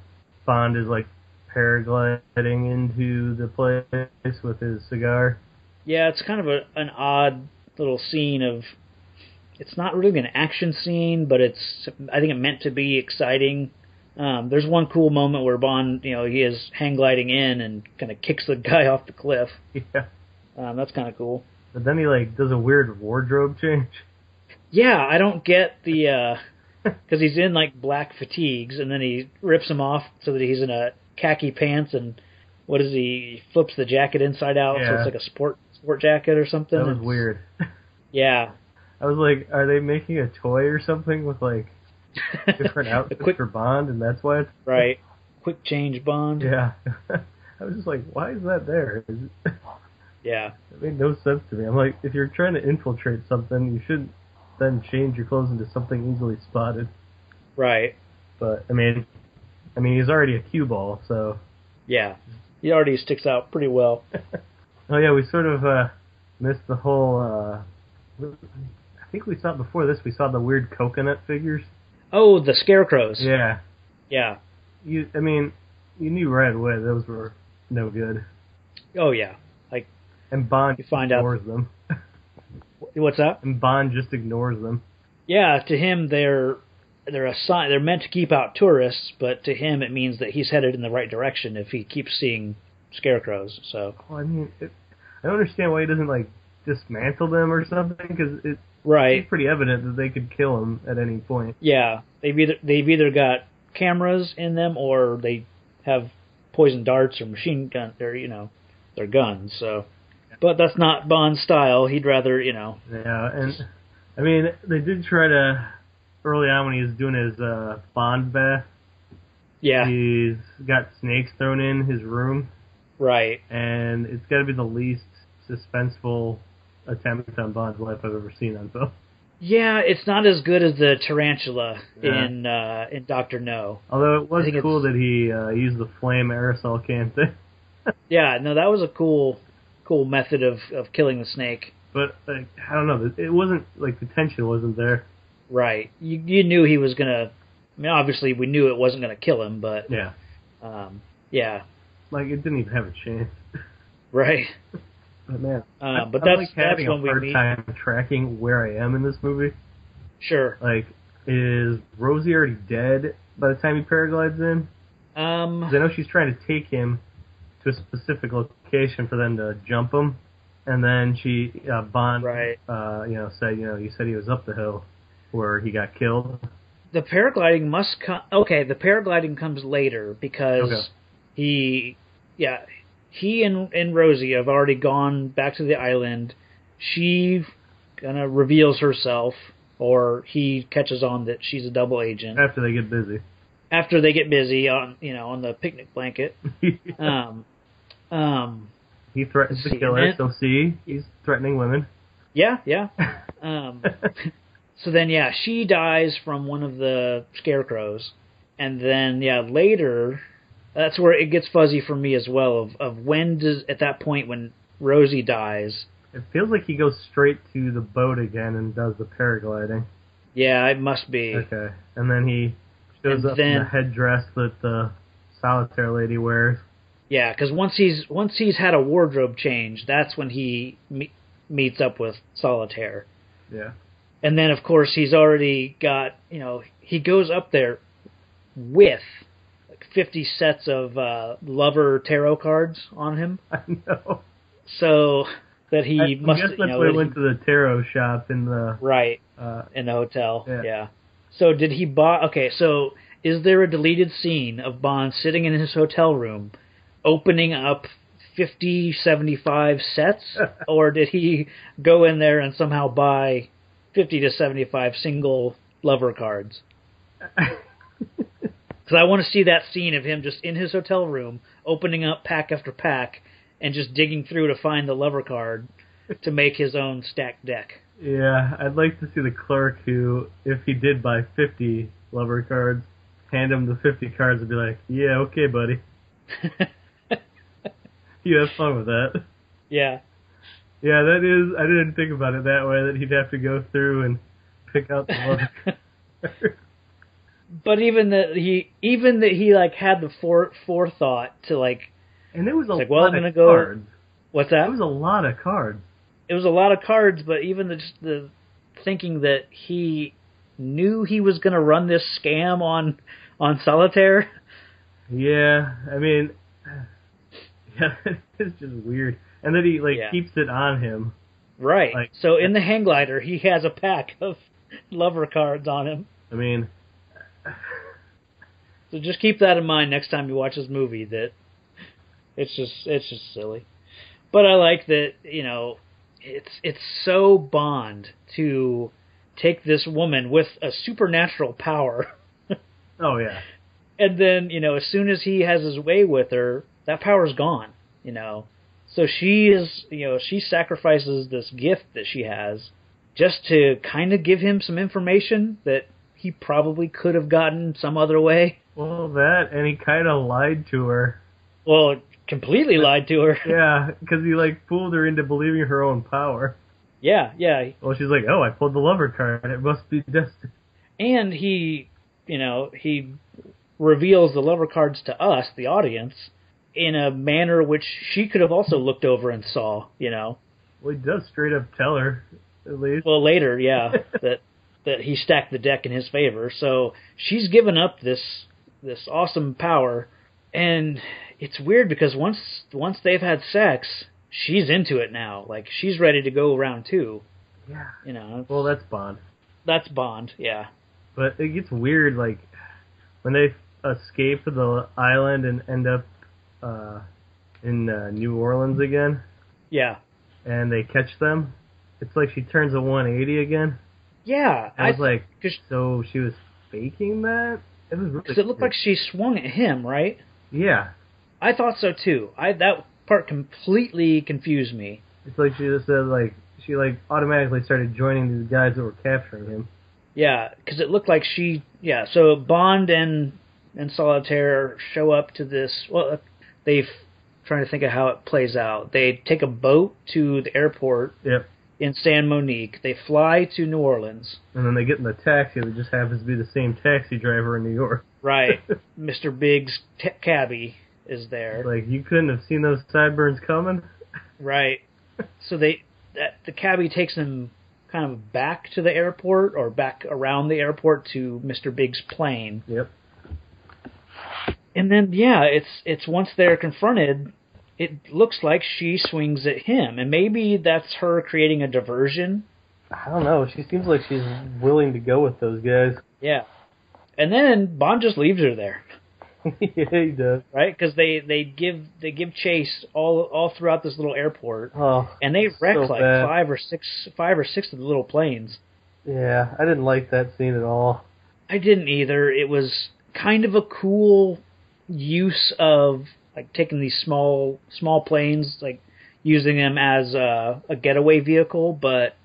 Bond is like paragliding into the place with his cigar. Yeah, it's kind of an odd little scene of. It's not really an action scene, but I think it meant to be exciting. There's one cool moment where Bond, he is hang gliding in and kind of kicks the guy off the cliff. Yeah. That's kind of cool. But then he, does a weird wardrobe change. Yeah, I don't get the... Because he's in, black fatigues, and then he rips them off so that he's in a khaki pants, and what is he flips the jacket inside out, so it's like a sport jacket or something. That was weird. Yeah. I was like, are they making a toy or something with, different outfits for Bond, and that's why it's... Right. Quick change Bond. Yeah. I was just like, why is that there? Yeah. It made no sense to me. I'm like, if you're trying to infiltrate something, you shouldn't then change your clothes into something easily spotted. Right. But, I mean, he's already a cue ball, so... Yeah. He already sticks out pretty well. Oh, yeah, we sort of missed the whole... I think we saw before this. We saw the weird coconut figures. Oh, the scarecrows. Yeah, yeah. You knew right away those were no good. Oh yeah, and Bond ignores them. What's that? And Bond just ignores them. Yeah, to him they're a sign. They're meant to keep out tourists, but to him it means that he's headed in the right direction if he keeps seeing scarecrows. So. Well, I don't understand why he doesn't dismantle them or something, because it's pretty evident that they could kill him at any point. Yeah, they've either got cameras in them or they have poison darts or machine gun or their guns. So, but that's not Bond's style. He'd rather Yeah, and they did try to early on when he was doing his Bond bath. Yeah, he's got snakes thrown in his room. Right, and it's got to be the least suspenseful attempt on Bond's life I've ever seen on film. Yeah, it's not as good as the tarantula in Dr. No. Although it was cool that he used the flame aerosol can thing. Yeah, no, that was a cool method of killing the snake. But I don't know, it wasn't the tension wasn't there. Right, you knew he was gonna. I mean, obviously we knew it wasn't gonna kill him, but yeah, it didn't even have a chance. Right. But man, I'm having a hard time tracking where I am in this movie. Sure. Is Rosie already dead by the time he paraglides in? 'Cause I know she's trying to take him to a specific location for them to jump him, and then she Bond, said you said he was up the hill where he got killed. The paragliding must come. Okay, the paragliding comes later because He and Rosie have already gone back to the island. She kind of reveals herself, or he catches on that she's a double agent. After they get busy on the picnic blanket. He threatens to kill her. So he's threatening women. Yeah. So then, she dies from one of the scarecrows, and then later. That's where it gets fuzzy for me as well. Of when does at that point when Rosie dies? It feels like he goes straight to the boat again and does the paragliding. Yeah, it must be. Okay, and then he shows up in the headdress that the Solitaire lady wears. Yeah, because once he's had a wardrobe change, that's when he meets up with Solitaire. Yeah, and then of course he's already got he goes up there with 50 sets of lover tarot cards on him. I know. So that he must. I guess that's where he went to the tarot shop in the in the hotel. Yeah. So did he buy? Okay. So is there a deleted scene of Bond sitting in his hotel room, opening up 50, 75 sets, or did he go in there and somehow buy 50 to 75 single lover cards. Because I want to see that scene of him just in his hotel room, opening up pack after pack, and just digging through to find the lover card to make his own stacked deck. Yeah, I'd like to see the clerk who, if he did buy 50 lover cards, hand him the 50 cards and be like, yeah, okay, buddy. You have fun with that. Yeah. Yeah, that is, I didn't think about it that way, that he'd have to go through and pick out the lover cards. But even that he like had the forethought to like, and it was a like, lot well, I'm gonna of go, cards. What's that? It was a lot of cards. It was a lot of cards, but even the thinking that he knew he was gonna run this scam on Solitaire. Yeah, I mean, yeah, it's just weird. And then he keeps it on him. Right. Like, so in the hang glider, he has a pack of lover cards on him. I mean. So just keep that in mind next time you watch this movie, that it's just silly. But I like that, you know, it's so Bond to take this woman with a supernatural power. Oh yeah. And then, you know, as soon as he has his way with her, that power's gone, you know. So she is, you know, she sacrifices this gift that she has just to kind of give him some information that he probably could have gotten some other way. Well, that, and he kind of lied to her. Well, completely lied to her. Yeah, because he, like, fooled her into believing her own power. Yeah, yeah. Well, she's like, oh, I pulled the lover card. It must be destined. And he, you know, he reveals the lover cards to us, the audience, in a manner which she could have also looked over and saw, you know. Well, he does straight up tell her, at least. Well, later, yeah, that he stacked the deck in his favor. So she's given up this awesome power, and it's weird because once they've had sex, she's into it now. Like, she's ready to go round two. Yeah. You know. Well, that's Bond. That's Bond, yeah. But it gets weird, like, when they escape the island and end up in New Orleans again. Yeah. And they catch them. It's like she turns a 180 again. Yeah. I was like, so she was faking that? It was really Because it looked like she swung at him, right? Yeah. I thought so, too. That part completely confused me. It's like she just said, like, she, like, automatically started joining these guys that were capturing him. Yeah, because it looked like she, yeah, so Bond and Solitaire show up to this, well, they've, trying to think of how it plays out. They take a boat to the airport. Yep. In San Monique. They fly to New Orleans. And then they get in the taxi that just happens to be the same taxi driver in New York. Right. Mr. Big's cabbie is there. It's like, you couldn't have seen those sideburns coming? Right. So the cabbie takes them kind of back to the airport, or back around the airport to Mr. Big's plane. Yep. And then, yeah, it's once they're confronted, it looks like she swings at him, and maybe that's her creating a diversion. I don't know. She seems like she's willing to go with those guys. Yeah. And then Bond just leaves her there. Yeah, he does. Right? Because they give chase all throughout this little airport, and they wreck so like bad. five or six of the little planes. Yeah, I didn't like that scene at all. I didn't either. It was kind of a cool use of, like, taking these small planes, like, using them as a getaway vehicle, but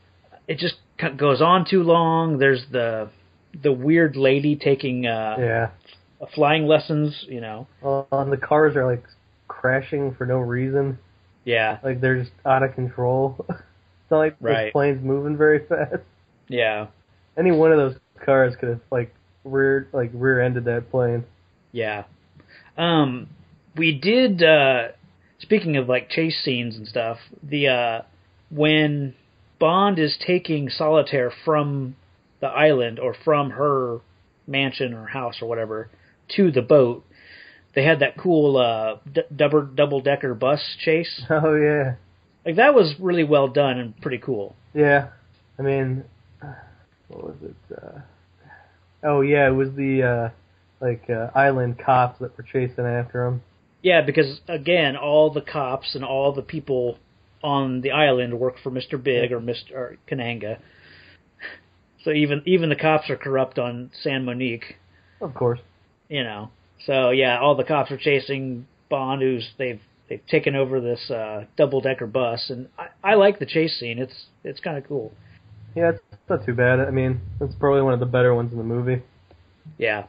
it just goes on too long. There's the weird lady taking flying lessons, you know. And the cars are, like, crashing for no reason. Yeah. Like, they're just out of control. It's not like the plane's moving very fast. Yeah. Any one of those cars could have, like, rear-ended that plane. Yeah. We did, speaking of, like, chase scenes and stuff, when Bond is taking Solitaire from the island, or from her mansion or house or whatever, to the boat, they had that cool double-decker bus chase. Oh, yeah. Like, that was really well done and pretty cool. Yeah. I mean, what was it? It was the, island cops that were chasing after him. Yeah, because, again, all the cops and all the people on the island work for Mr. Big or Kananga. So even the cops are corrupt on San Monique. Of course. You know. So yeah, all the cops are chasing Bond, who's they've taken over this double-decker bus, and I like the chase scene. It's kind of cool. Yeah, it's not too bad. I mean, it's probably one of the better ones in the movie. Yeah.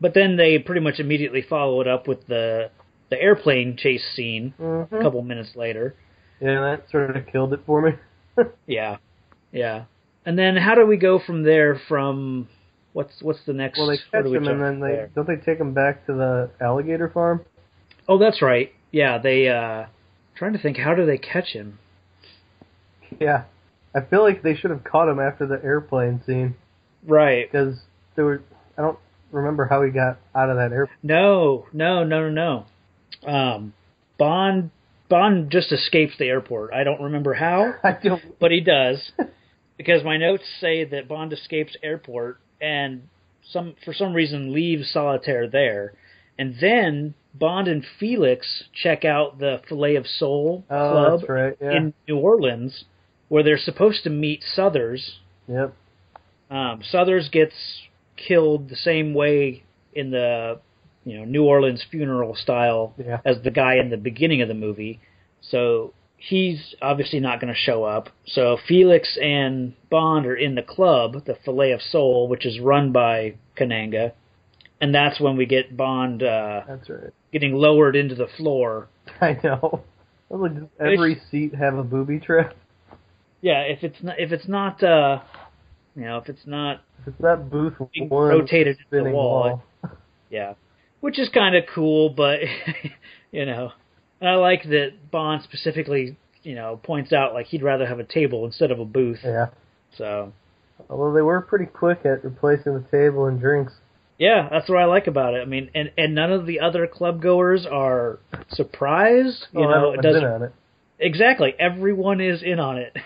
But then they pretty much immediately follow it up with the airplane chase scene a couple minutes later. Yeah, that sort of killed it for me. Yeah. And then how do we go from there from what's the next... Well, they catch him and then don't they take him back to the alligator farm? Oh, that's right. Yeah, they... trying to think, how do they catch him? Yeah. I feel like they should have caught him after the airplane scene. Right. Because I don't remember how he got out of that airplane. No. Bond just escapes the airport. I don't remember how, but he does. Because my notes say that Bond escapes airport and for some reason leaves Solitaire there. And then Bond and Felix check out the Filet of Soul Club in New Orleans, where they're supposed to meet Southers. Yep. Southers gets killed the same way in the New Orleans funeral style as the guy in the beginning of the movie. So he's obviously not going to show up. So Felix and Bond are in the club, the Filet of Soul, which is run by Kananga. And that's when we get Bond getting lowered into the floor. I know. Does every seat have a booby trap? Yeah, if it's not booth being one rotated to the wall. Yeah. Which is kind of cool, but, and I like that Bond specifically, points out, like, he'd rather have a table instead of a booth. Yeah. So. Although they were pretty quick at replacing the table and drinks. Yeah, that's what I like about it. I mean, and none of the other clubgoers are surprised. Everyone's in on it. Exactly. Everyone is in on it.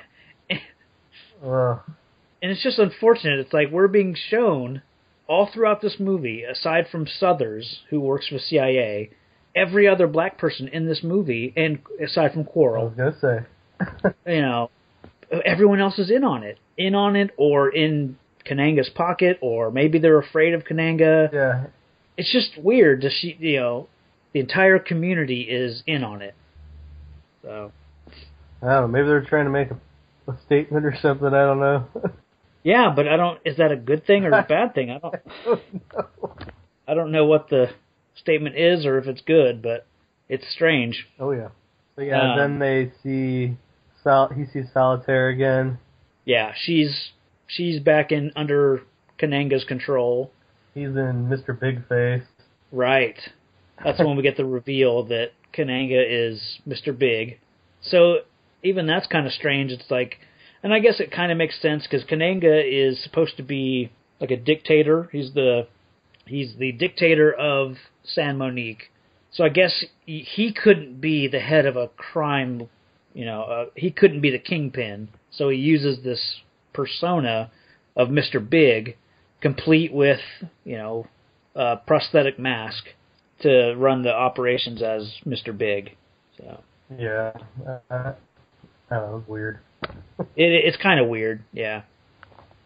And it's just unfortunate. It's like we're being shown... all throughout this movie, aside from Southers, who works for CIA, every other black person in this movie, and aside from Quarrel, I was gonna say, everyone else is in on it, or in Kananga's pocket, or maybe they're afraid of Kananga. Yeah, it's just weird. The entire community is in on it. So I don't know. Maybe they're trying to make a statement or something. I don't know. Yeah, but I don't. Is that a good thing or a bad thing? I don't know. I don't know what the statement is or if it's good, but it's strange. Oh yeah. So yeah. Then they see he sees Solitaire again. Yeah, she's back in under Kananga's control. He's in Mr. Big Face. Right. That's when we get the reveal that Kananga is Mr. Big. So even that's kind of strange. It's like. And I guess it kind of makes sense because Kananga is supposed to be like a dictator. He's the dictator of San Monique. So I guess he couldn't be the head of a crime, he couldn't be the kingpin. So he uses this persona of Mr. Big, complete with, a prosthetic mask to run the operations as Mr. Big. So. Yeah. That was weird. It's kind of weird, yeah.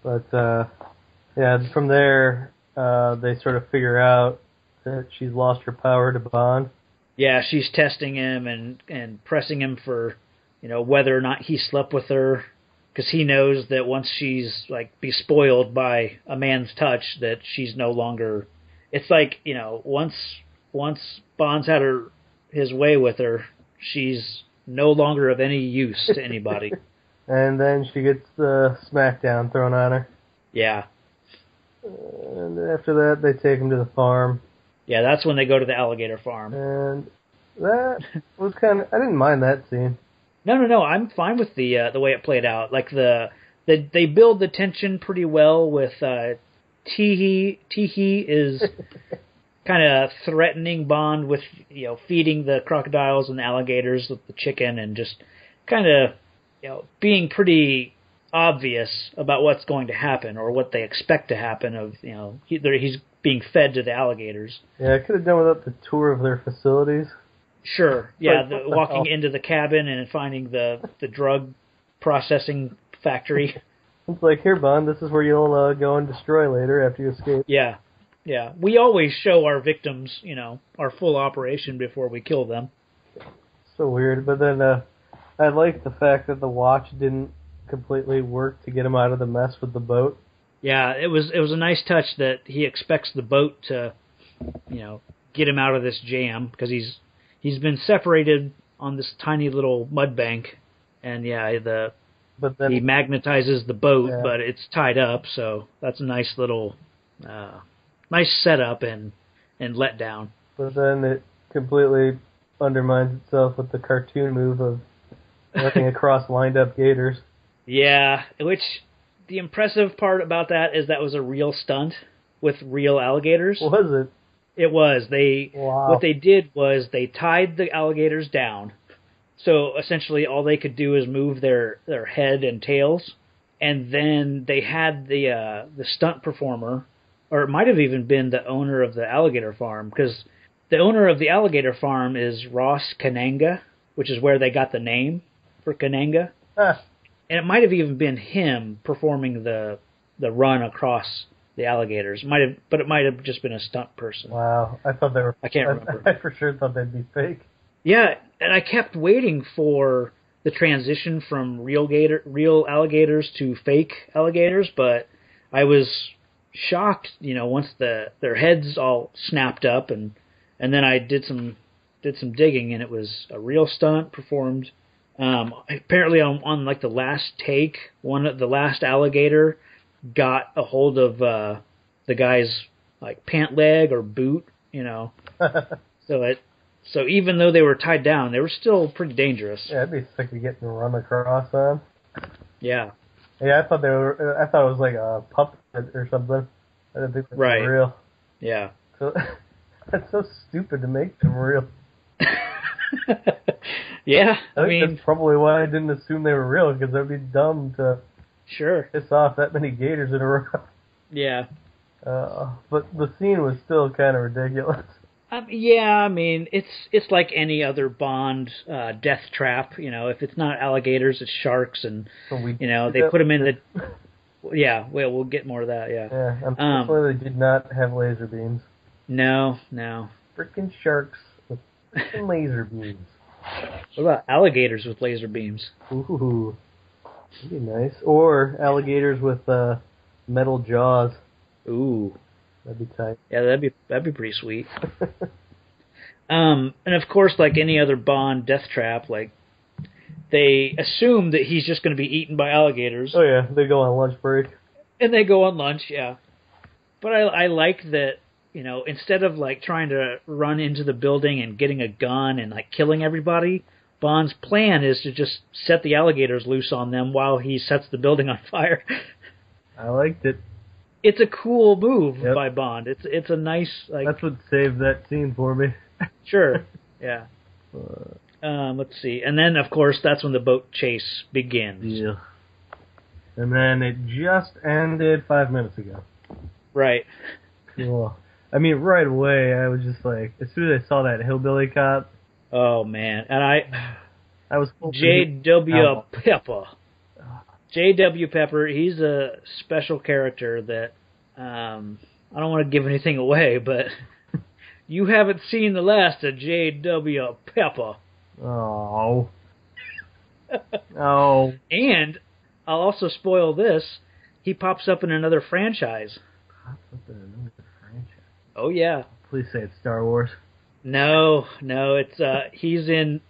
But, from there, they sort of figure out that she's lost her power to Bond. Yeah, she's testing him and pressing him for, whether or not he slept with her. Because he knows that once she's, bespoiled by a man's touch, that she's no longer... It's like, once Bond's had his way with her, she's no longer of any use to anybody. And then she gets the smackdown thrown on her. Yeah. And after that, they take him to the farm. Yeah, that's when they go to the alligator farm. And that was I didn't mind that scene. No, I'm fine with the way it played out. Like they build the tension pretty well with Teehee. Teehee is kind of threatening Bond with feeding the crocodiles and the alligators with the chicken and just kind of. Being pretty obvious about what's going to happen or what they expect to happen of, he's being fed to the alligators. Yeah, I could have done without the tour of their facilities. Sure, yeah, walking into the cabin and finding the drug processing factory. It's like, here, Bond, this is where you'll go and destroy later after you escape. Yeah, yeah. We always show our victims, you know, our full operation before we kill them. So weird. But then I like the fact that the watch didn't completely work to get him out of the mess with the boat. Yeah, it was a nice touch that he expects the boat to, you know, get him out of this jam because he's been separated on this tiny little mud bank, and yeah, but then he magnetizes the boat, yeah. But it's tied up, so that's a nice little nice setup and letdown. But then it completely undermines itself with the cartoon move of looking across lined up gators. Yeah, which the impressive part about that is that was a real stunt with real alligators. Was it? It was. What they did was they tied the alligators down. So essentially all they could do is move their head and tails. And then they had the stunt performer, or it might have even been the owner of the alligator farm, because the owner of the alligator farm is Ross Kananga, which is where they got the name for Kananga. Huh. And it might have even been him performing the run across the alligators. It might have just been a stunt person. Wow, I thought they were. I can't remember. I for sure thought they'd be fake. Yeah, and I kept waiting for the transition from real alligators to fake alligators, but I was shocked, you know, once their heads all snapped up, and then I did some digging, and it was a real stunt performed. Apparently on like the last take, the last alligator got a hold of the guy's like pant leg or boot, you know. So even though they were tied down, they were still pretty dangerous. Yeah, it'd be sick to get and run across on. Yeah. Yeah, I thought I thought it was like a puppet or something. I didn't think it was real. Yeah. So that's so stupid to make them real. Yeah, I mean, that's probably why I didn't assume they were real, because that'd be dumb to piss off that many gators in a row. Yeah, but the scene was still kind of ridiculous. I mean, it's like any other Bond death trap. You know, if it's not alligators, it's sharks, and you know they put them in the. Yeah, well, we'll get more of that. Yeah, yeah. Unfortunately, they did not have laser beams. No. Freaking sharks. Laser beams. What about alligators with laser beams? Ooh, that'd be nice. Or alligators with metal jaws. Ooh, that'd be tight. Yeah, that'd be pretty sweet. And of course, like any other Bond death trap, like they assume that he's just going to be eaten by alligators. Oh yeah, they go on lunch break. And they go on lunch, yeah. But I like that. You know, instead of, like, trying to run into the building and getting a gun and, like, killing everybody, Bond's plan is to just set the alligators loose on them while he sets the building on fire. I liked it. It's a cool move by Bond. It's a nice, like... That's what saved that scene for me. Sure, yeah. Let's see. And then, of course, that's when the boat chase begins. Yeah. And then it just ended 5 minutes ago. Right. Cool. I mean, right away, I was just like, as soon as I saw that hillbilly cop. Oh, man. And I was hoping... J.W. Pepper. J.W. Pepper, he's a special character that... I don't want to give anything away, but... you haven't seen the last of J.W. Pepper. Oh. Oh. And I'll also spoil this. He pops up in another franchise. Pops up in another... Oh yeah! Please say it's Star Wars. No, it's he's in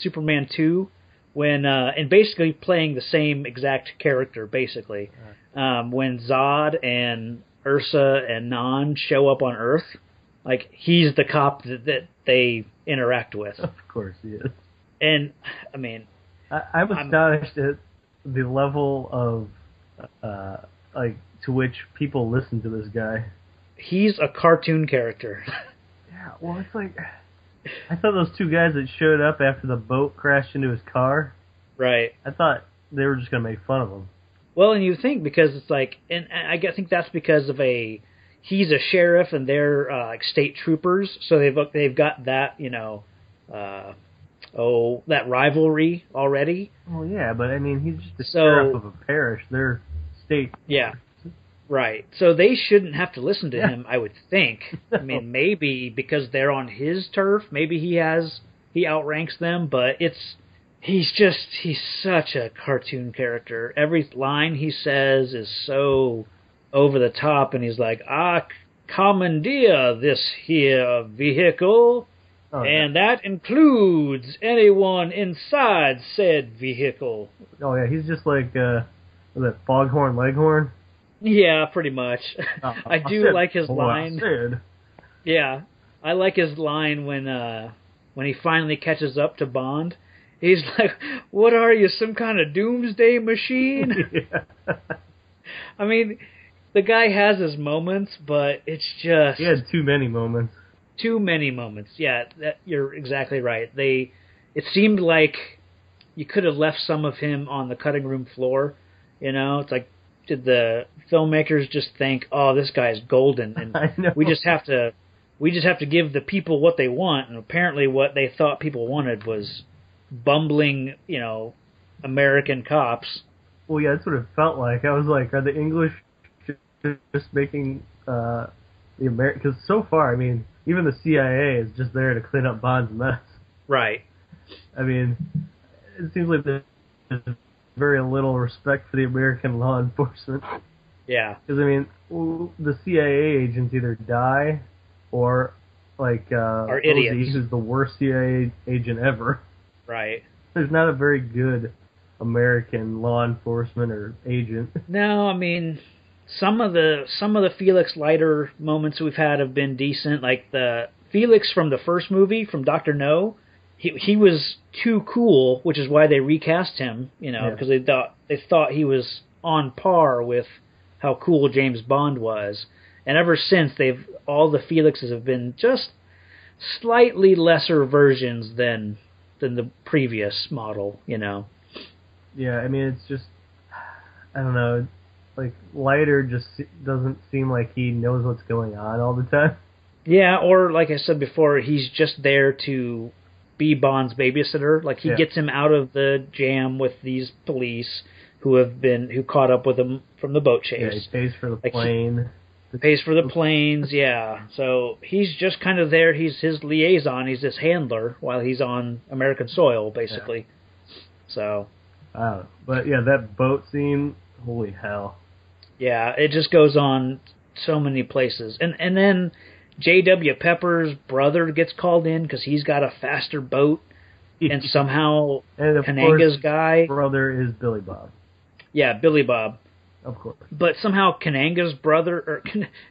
Superman 2 when and basically playing the same exact character basically when Zod and Ursa and Nan show up on Earth, like he's the cop that they interact with. Of course he is. And I mean, I'm astonished at the level of like to which people listen to this guy. He's a cartoon character. Yeah, well, it's like... I thought those two guys that showed up after the boat crashed into his car... Right. I thought they were just going to make fun of him. Well, and you think, because it's like... And I think that's because of a... He's a sheriff, and they're like state troopers, so they've got that, you know... that rivalry already. Well, yeah, but I mean, he's just the sheriff of a parish. They're They yeah. Right. So they shouldn't have to listen to him, I would think. No. I mean, maybe because they're on his turf, maybe he outranks them, but he's such a cartoon character. Every line he says is so over the top, and he's like, "I commandeer this here vehicle, and that includes anyone inside said vehicle." Oh yeah, he's just like was that Foghorn Leghorn? Yeah, pretty much. I like his line. Yeah, I like his line when he finally catches up to Bond. He's like, "What are you, some kind of doomsday machine?" Yeah. I mean, the guy has his moments, but it's just... He had too many moments. Too many moments, yeah. You're exactly right. It seemed like you could have left some of him on the cutting room floor, you know? It's like, did the filmmakers just think, "Oh, this guy's golden, and we just have to give the people what they want," and apparently what they thought people wanted was bumbling, you know, American cops. Well, yeah, that's what it felt like. I was like, are the English just making the American? Because so far, I mean, even the CIA is just there to clean up Bond's mess. Right. I mean, it seems like there's very little respect for the American law enforcement. Yeah. Because, I mean, the CIA agents either die or, like, are idiots. Rosie, who's the worst CIA agent ever. Right. There's not a very good American law enforcement or agent. No, I mean, some of the Felix Leiter moments we've had have been decent. Like the Felix from the first movie, from Dr. No, he was too cool, which is why they recast him, you know, because they thought he was on par with how cool James Bond was. And ever since, all the Felixes have been just slightly lesser versions than the previous model, you know. Yeah, I mean, it's just, I don't know, like, Leiter just doesn't seem like he knows what's going on all the time. Yeah, or like I said before, he's just there to be Bond's babysitter. Like, he gets him out of the jam with these police who caught up with him from the boat chase. Yeah, he pays for the plane. He pays for the planes, yeah. So he's just kind of there. He's his liaison. He's his handler while he's on American soil, basically. Yeah. So. But, yeah, that boat scene, holy hell. Yeah, it just goes on so many places. And then J.W. Pepper's brother gets called in because he's got a faster boat, and somehow Kananga's guy... brother is Billy Bob. Yeah, Billy Bob. Of course. But somehow Kananga's brother, or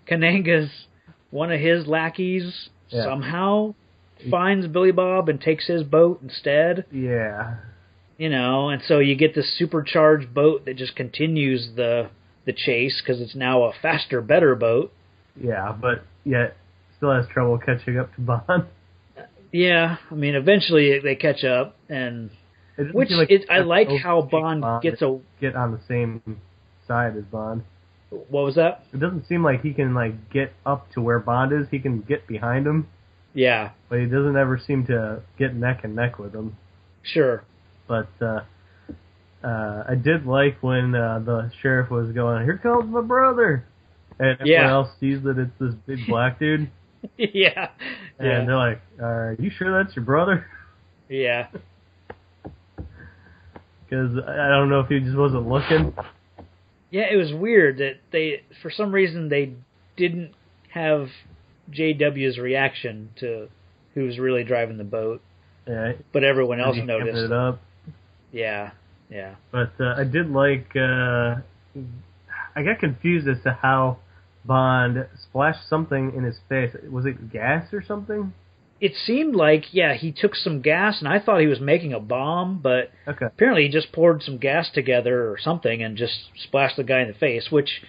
Kananga's, one of his lackeys, somehow finds Billy Bob and takes his boat instead. Yeah. You know, and so you get this supercharged boat that just continues the chase because it's now a faster, better boat. Yeah, but yet still has trouble catching up to Bond. Yeah, I mean, eventually they catch up, and I like how Bond gets on the same side as Bond. What was that? It doesn't seem like he can, like, get up to where Bond is. He can get behind him. Yeah. But he doesn't ever seem to get neck and neck with him. Sure. But I did like when the sheriff was going, "Here comes my brother." And everyone else sees that it's this big black dude. Yeah. And they're like, "Are you sure that's your brother?" Yeah. Because I don't know if he just wasn't looking. Yeah, it was weird that for some reason, they didn't have J.W.'s reaction to who was really driving the boat. Yeah, but everyone else noticed. It up. Yeah, yeah. But I did like... I got confused as to how Bond splashed something in his face. Was it gas or something? It seemed like, yeah, he took some gas, and I thought he was making a bomb, but apparently he just poured some gas together or something and just splashed the guy in the face, which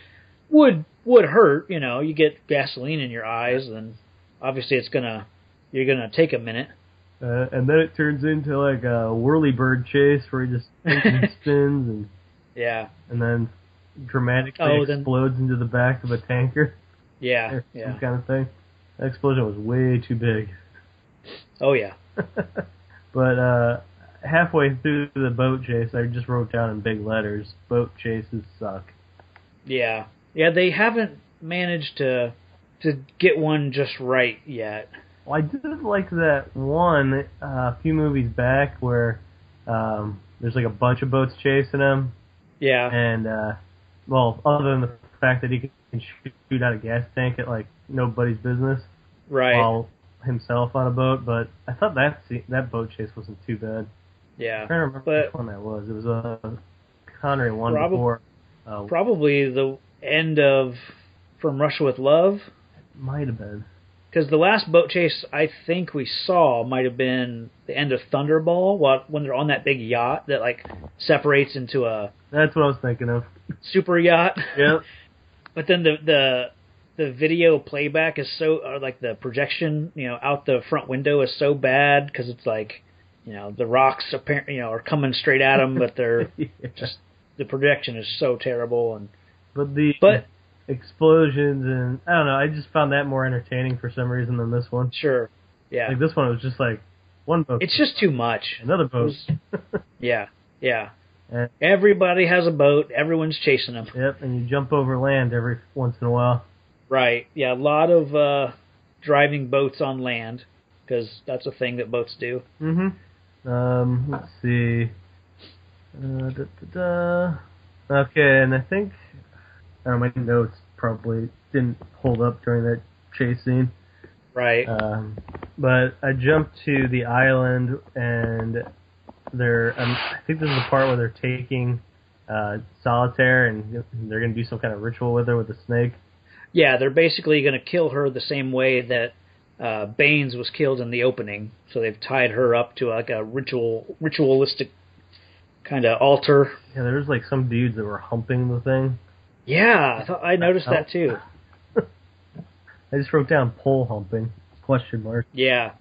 would hurt, you know. You get gasoline in your eyes, and obviously you're gonna take a minute. And then it turns into like a whirlybird chase where he just spins and and then dramatically explodes into the back of a tanker. Yeah, or some kind of thing. That explosion was way too big. Oh, yeah. But halfway through the boat chase, I just wrote down in big letters, "Boat chases suck." Yeah. Yeah, they haven't managed to get one just right yet. Well, I did like that one a few movies back where there's like a bunch of boats chasing him. Yeah. And, well, other than the fact that he can shoot out a gas tank at like nobody's business. Right. While himself on a boat, but I thought that boat chase wasn't too bad. Yeah. I'm trying to remember which one that was. It was a Connery one before. Probably the end of From Russia with Love. It might have been. Because the last boat chase I think we saw might have been the end of Thunderball, when they're on that big yacht that like separates into a... That's what I was thinking of. Super yacht. Yep. But then the video playback is so... like the projection, out the front window is so bad because it's like, the rocks apparently, are coming straight at them, but they're just... The projection is so terrible. But explosions and I don't know. I just found that more entertaining for some reason than this one. Sure, yeah. Like this one was just like one boat. It's just too much. Another boat. Yeah. And everybody has a boat. Everyone's chasing them. Yep, and you jump over land every once in a while. Right. Yeah, a lot of driving boats on land because that's a thing that boats do. Mm-hmm. Let's see. Okay, and I think. My notes probably didn't hold up during that chase scene. Right. But I jumped to the island, and I think this is the part where they're taking Solitaire, and they're going to do some kind of ritual with her with a snake. Yeah, they're basically going to kill her the same way that Baines was killed in the opening. So they've tied her up to like a ritualistic kind of altar. Yeah, there's like some dudes that were humping the thing. Yeah, I noticed that too. I just wrote down pole humping, ? Yeah.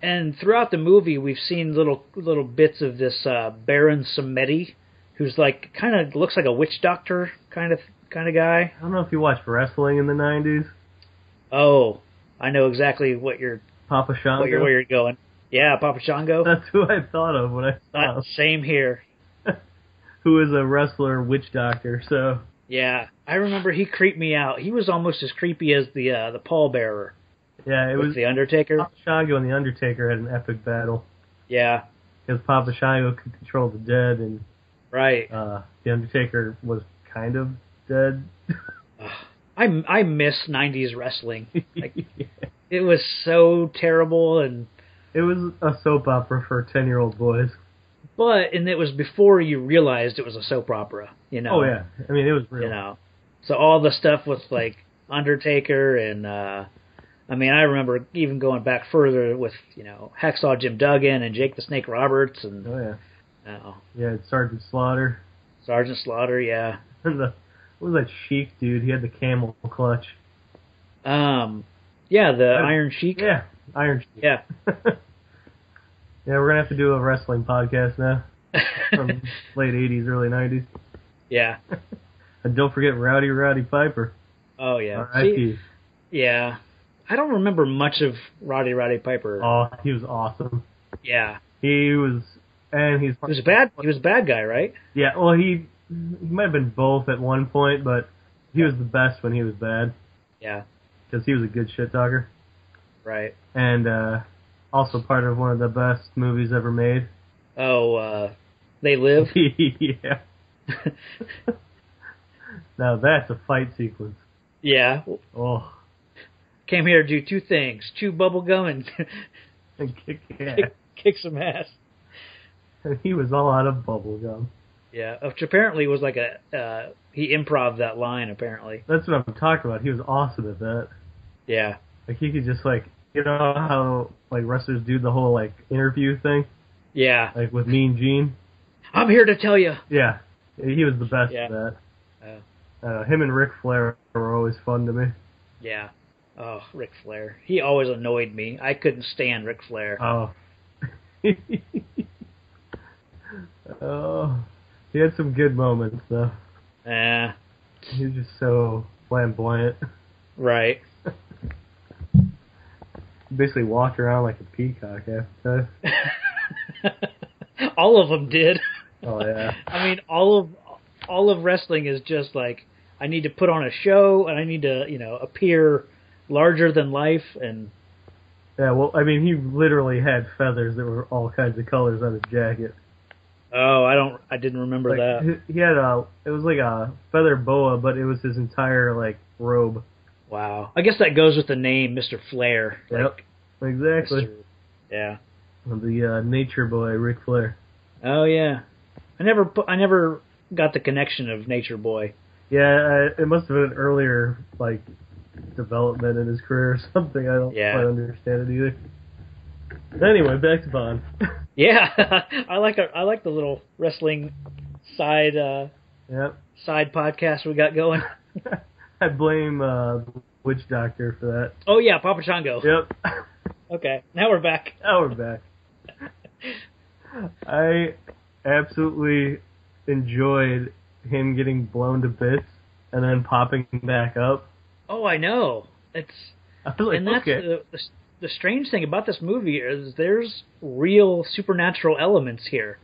And throughout the movie, we've seen little bits of this Baron Samedi, who's like kind of looks like a witch doctor kind of guy. I don't know if you watched wrestling in the 90s. Oh, I know exactly what you're Papa Shango. Where you're going? Yeah, Papa Shango. That's who I thought of when I saw him. Same here. Who is a wrestler witch doctor, so... Yeah, I remember he creeped me out. He was almost as creepy as the pallbearer. Yeah, it was... the Undertaker. Papa Shango and the Undertaker had an epic battle. Yeah. Because Papa Shango could control the dead, and... Right. The Undertaker was kind of dead. I miss 90s wrestling. Like, yeah. It was so terrible, and... It was a soap opera for 10-year-old boys. And it was before you realized it was a soap opera, Oh, yeah. I mean, it was real. So all the stuff with, like, Undertaker and, I remember even going back further with, Hacksaw Jim Duggan and Jake the Snake Roberts. And, oh, yeah. Yeah, Sergeant Slaughter. Yeah. What was that Sheik dude? He had the camel clutch. Yeah, Iron Sheik. Yeah, Iron Sheik. Yeah. Yeah, we're going to have to do a wrestling podcast now from late 80s, early 90s. Yeah. And don't forget Rowdy Piper. Oh, yeah. See, yeah. I don't remember much of Rowdy Piper. Oh, he was awesome. Yeah. He was a bad guy, right? Yeah, well, he might have been both at one point, but he was the best when he was bad. Yeah. Because he was a good shit talker. Right. And, also part of one of the best movies ever made. Oh, They Live? Yeah. Now that's a fight sequence. Yeah. Oh. Came here to do two things. Chew bubble gum and kick some ass. And he was all out of bubble gum. Yeah, which apparently was like he improv'd that line, apparently. That's what I'm talking about. He was awesome at that. Yeah. Like he could just like... You know how, like, wrestlers do the whole, like, interview thing? Yeah. Like, with Mean Gene? I'm here to tell you. Yeah. He was the best at that. Him and Ric Flair were always fun to me. Yeah. Oh, Ric Flair. He always annoyed me. I couldn't stand Ric Flair. Oh. Oh. He had some good moments, though. Yeah. He was just so flamboyant. Right. Basically walked around like a peacock after that. All of them did. Oh yeah. I mean, all of all of wrestling is just like, I need to put on a show and I need to, you know, appear larger than life. And yeah, well, I mean, he literally had feathers that were all kinds of colors on his jacket. Oh, I didn't remember that. He had it was like a feather boa, but it was his entire like robe. Wow. I guess that goes with the name, Mr. Flair. Like, yep, exactly. Mr. Yeah. The nature boy, Ric Flair. Oh yeah. I never got the connection of Nature Boy. Yeah, it must have been an earlier like development in his career or something. I don't quite understand it either. Anyway, back to Bond. Yeah, I like the little wrestling side side podcast we got going. I blame Witch Doctor for that. Oh yeah, Papa Shango. Yep. Okay, now we're back. I absolutely enjoyed him getting blown to bits and then popping back up. Oh, I know. The strange thing about this movie is there's real supernatural elements here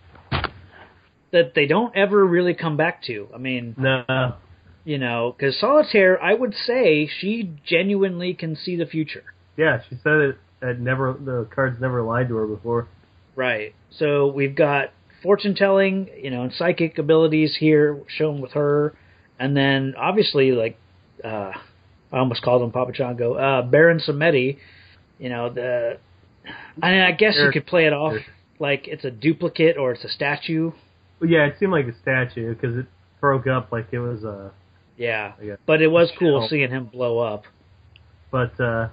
that they don't ever really come back to. I mean, no, you know, because Solitaire, I would say she genuinely can see the future. Yeah, she said it. The cards never lied to her before. Right. So we've got fortune telling, you know, and psychic abilities here shown with her, and then obviously like I almost called him Papa Shango, Baron Samedi. You know, I guess you could play it off like it's a duplicate or it's a statue. Yeah, it seemed like a statue because it broke up like it was a... Yeah, but it was cool seeing him blow up. But that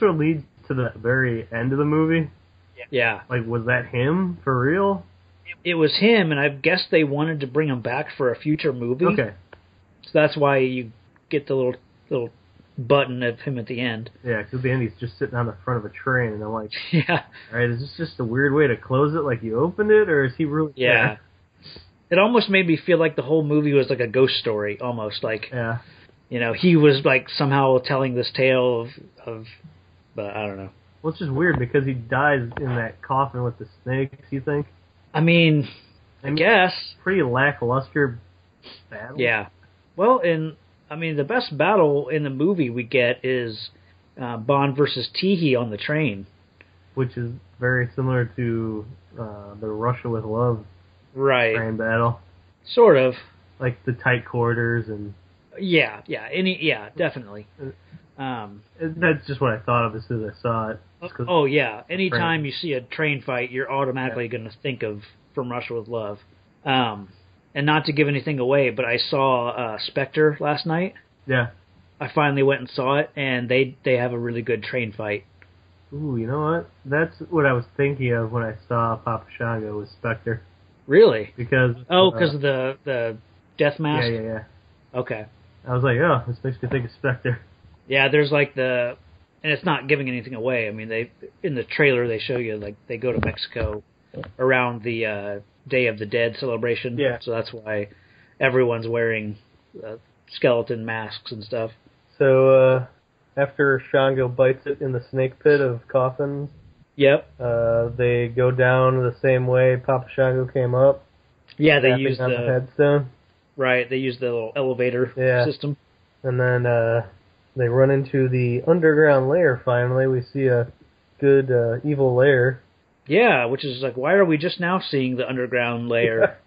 sort of leads to the very end of the movie. Yeah. Like, was that him for real? It was him, and I guess they wanted to bring him back for a future movie. Okay. So that's why you get the little button of him at the end. Yeah, because at the end he's just sitting on the front of a train, and I'm like, yeah. All right, is this just a weird way to close it, like you opened it, or is he really there? It almost made me feel like the whole movie was like a ghost story, almost. Like, you know, he was like somehow telling this tale of but I don't know. Well, it's just weird because he dies in that coffin with the snakes, you think? I mean, guess. Pretty lackluster battle. Yeah. Well, the best battle in the movie we get is Bond versus Teehee on the train. Which is very similar to the Russia with Love train battle. Sort of. Like the tight corridors and... Yeah, definitely. That's just what I thought of as soon as I saw it. Oh, yeah. Anytime you see a train fight, you're automatically going to think of From Russia with Love. And not to give anything away, but I saw Spectre last night. Yeah. I finally went and saw it, and they have a really good train fight. Ooh, you know what? That's what I was thinking of when I saw Papa Shango was Spectre. Really? Because of the death mask? Yeah. Okay. I was like, oh, this makes me think of Spectre. Yeah, there's like and it's not giving anything away. I mean, in the trailer they show you like they go to Mexico around the Day of the Dead celebration. Yeah. So that's why everyone's wearing skeleton masks and stuff. So after Shango bites it in the snake pit of coffins, they go down the same way Papa Shango came up. Yeah, they use the headstone. Right, they use the little elevator system. And then they run into the underground lair, finally. We see a good evil lair. Yeah, which is like, why are we just now seeing the underground lair?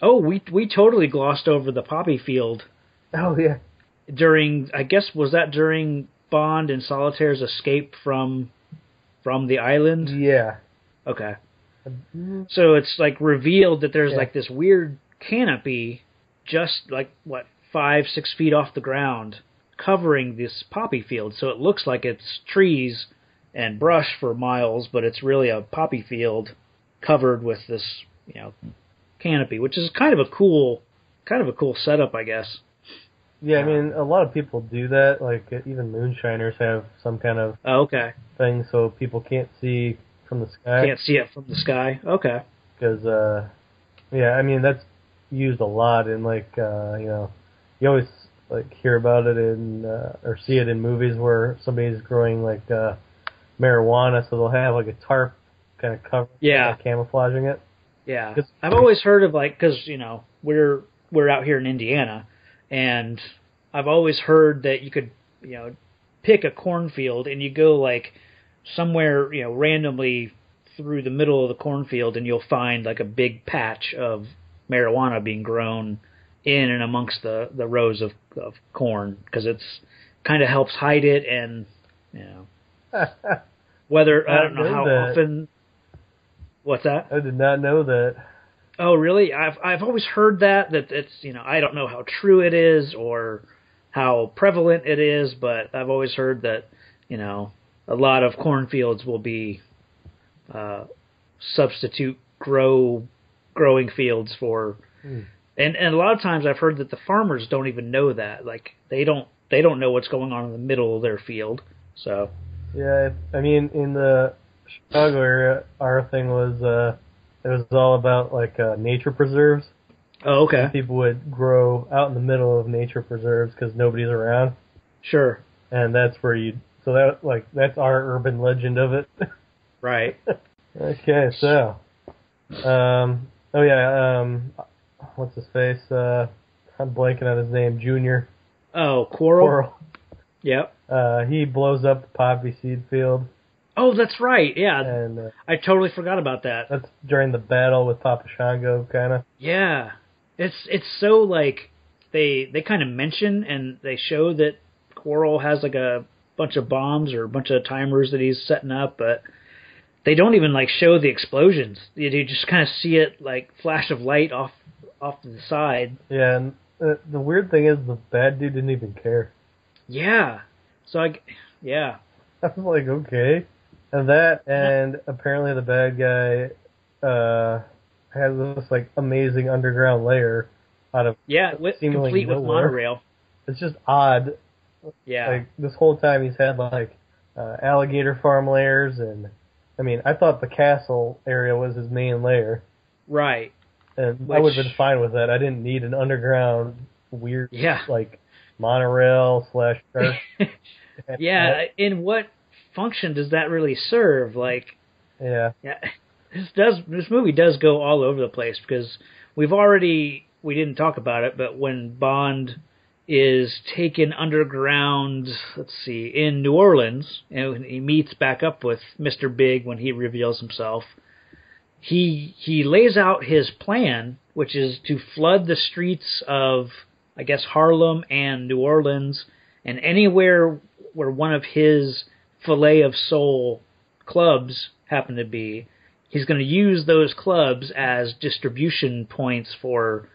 Oh, we totally glossed over the poppy field. Oh, yeah. Was that during Bond and Solitaire's escape from the island? Yeah. Okay. So it's like revealed that there's like this weird canopy just like, 5-6 feet off the ground, covering this poppy field, so it looks like it's trees and brush for miles, but it's really a poppy field covered with this, you know, canopy, which is kind of a cool setup, I guess. Yeah, I mean, a lot of people do that. Like even moonshiners have some kind of thing, so people can't see from the sky. Can't see it from the sky. Okay. Because I mean that's used a lot in like you know, you always like hear about it in or see it in movies where somebody's growing like marijuana, so they'll have like a tarp kind of cover, camouflaging it. Yeah, I've always heard of like because you know we're out here in Indiana, and I've always heard that you could, you know, pick a cornfield and you go like somewhere, you know, randomly through the middle of the cornfield, and you'll find like a big patch of marijuana being grown in and amongst the rows of corn, because it's kind of helps hide it, and you know whether I don't know how that. Often. What's that? I did not know that. Oh, really? I've always heard that it's, you know, I don't know how true it is or how prevalent it is, but I've always heard that, you know, a lot of cornfields will be substitute growing fields for, and a lot of times I've heard that the farmers don't even know that, like they don't know what's going on in the middle of their field. So yeah, I mean in the Chicago area, our thing was it was all about like nature preserves. Oh, okay. And people would grow out in the middle of nature preserves because nobody's around. Sure. And that's where you. So that like that's our urban legend of it. Right. Okay. So. Oh yeah. What's his face? I'm blanking on his name. Junior. Oh, Quarrel. Yep. He blows up the poppy seed field. Oh, that's right, yeah. And, I totally forgot about that. That's during the battle with Papa Shango, kind of. Yeah. It's so, like, they kind of mention and they show that Quarrel has, like, a bunch of bombs or a bunch of timers that he's setting up, but they don't even, like, show the explosions. You just kind of see it, like, flash of light off to the side. Yeah, and the weird thing is the bad dude didn't even care. Yeah. So, yeah. I was like, okay. And that, and apparently the bad guy has this like amazing underground layer out of seemingly complete nowhere. With monorail. It's just odd. Yeah, like this whole time he's had like alligator farm layers, and I mean, I thought the castle area was his main layer. Right. And I would have been fine with that. I didn't need an underground weird like monorail / yeah. In what function does that really serve? Like, yeah, this movie does go all over the place, because we didn't talk about it, but when Bond is taken underground, let's see, in New Orleans, and he meets back up with Mr. Big when he reveals himself, he lays out his plan, which is to flood the streets of, I guess, Harlem and New Orleans, and anywhere where one of his Filet of Soul clubs happen to be, he's going to use those clubs as distribution points for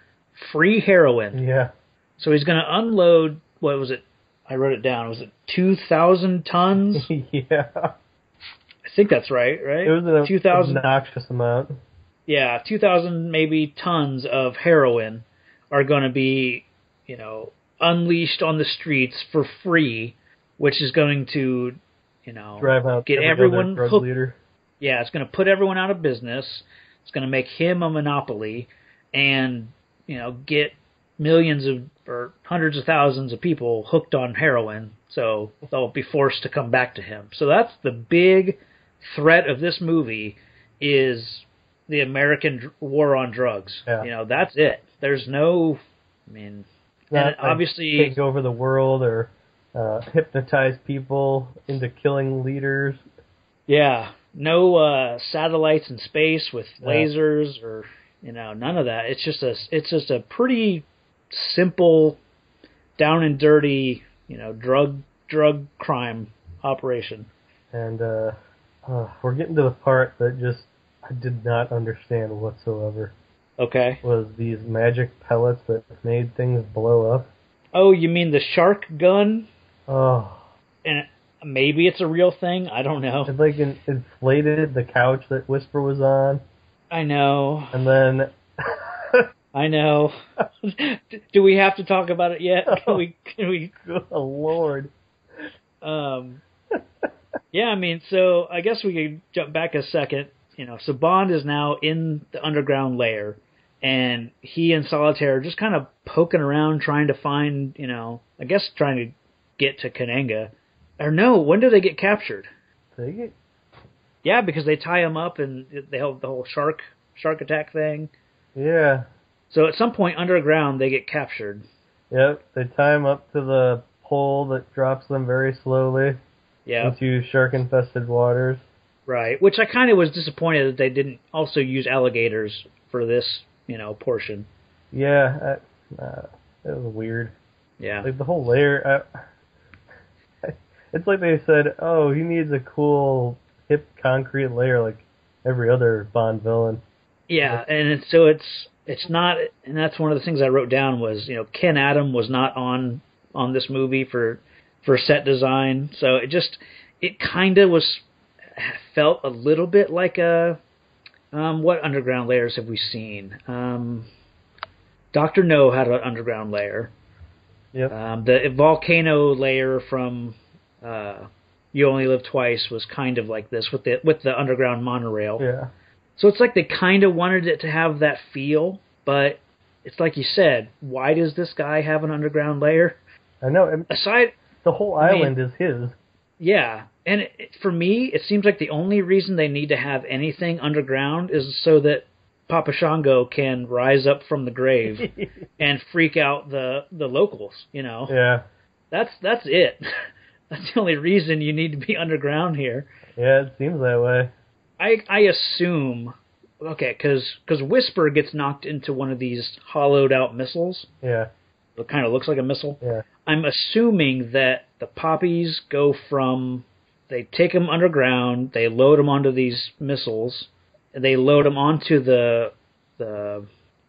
free heroin. Yeah. So he's going to unload, what was it? I wrote it down. Was it 2,000 tons? Yeah. I think that's right? It was an 2,000 obnoxious amount. Yeah, 2,000 maybe tons of heroin are going to be, you know, unleashed on the streets for free, which is going to, you know, get everyone hooked. Yeah, it's going to put everyone out of business. It's going to make him a monopoly, and you know, get millions of or hundreds of thousands of people hooked on heroin. So they'll be forced to come back to him. So that's the big threat of this movie: is the American war on drugs. Yeah. You know, that's it. There's no, I mean, and obviously take over the world or. Hypnotize people into killing leaders. Yeah. No satellites in space with lasers or, you know, none of that. It's just a pretty simple, down and dirty, you know, drug crime operation. And we're getting to the part that just I did not understand whatsoever. Okay. Was these magic pellets that made things blow up. Oh, you mean the shark gun? Oh, and maybe it's a real thing. I don't know. It like inflated the couch that Whisper was on. I know. And then I know. Do we have to talk about it yet? Can we? Good Lord. Yeah, I mean, so I guess we could jump back a second. You know, so Bond is now in the underground lair, and he and Solitaire are just kind of poking around trying to find, you know, I guess trying to get to Kananga. Or no, when do they get captured? Yeah, because they tie him up and they have the whole shark attack thing. Yeah. So at some point underground, they get captured. Yep, they tie him up to the pole that drops them very slowly into shark-infested waters. Right, which I kind of was disappointed that they didn't also use alligators for this, you know, portion. Yeah, it was weird. Yeah. Like, the whole layer... it's like they said, oh, he needs a cool, hip, concrete layer like every other Bond villain. Yeah, and it's not... And that's one of the things I wrote down was, you know, Ken Adam was not on this movie for set design. So it just... It kind of was... felt a little bit like a... what underground layers have we seen? Dr. No had an underground layer. Yep. The volcano layer from You Only Live Twice was kind of like this with the underground monorail. Yeah. So it's like they kind of wanted it to have that feel, but it's like you said, why does this guy have an underground layer? I know. I mean, aside, the whole island is his. Yeah. And for me, it seems like the only reason they need to have anything underground is so that Papa Shango can rise up from the grave and freak out the locals, you know? Yeah. That's it. That's the only reason you need to be underground here. Yeah, it seems that way. I assume, okay, because Whisper gets knocked into one of these hollowed-out missiles. Yeah. It kind of looks like a missile. Yeah. I'm assuming that the poppies go from... They take them underground. They load them onto these missiles. They load them onto the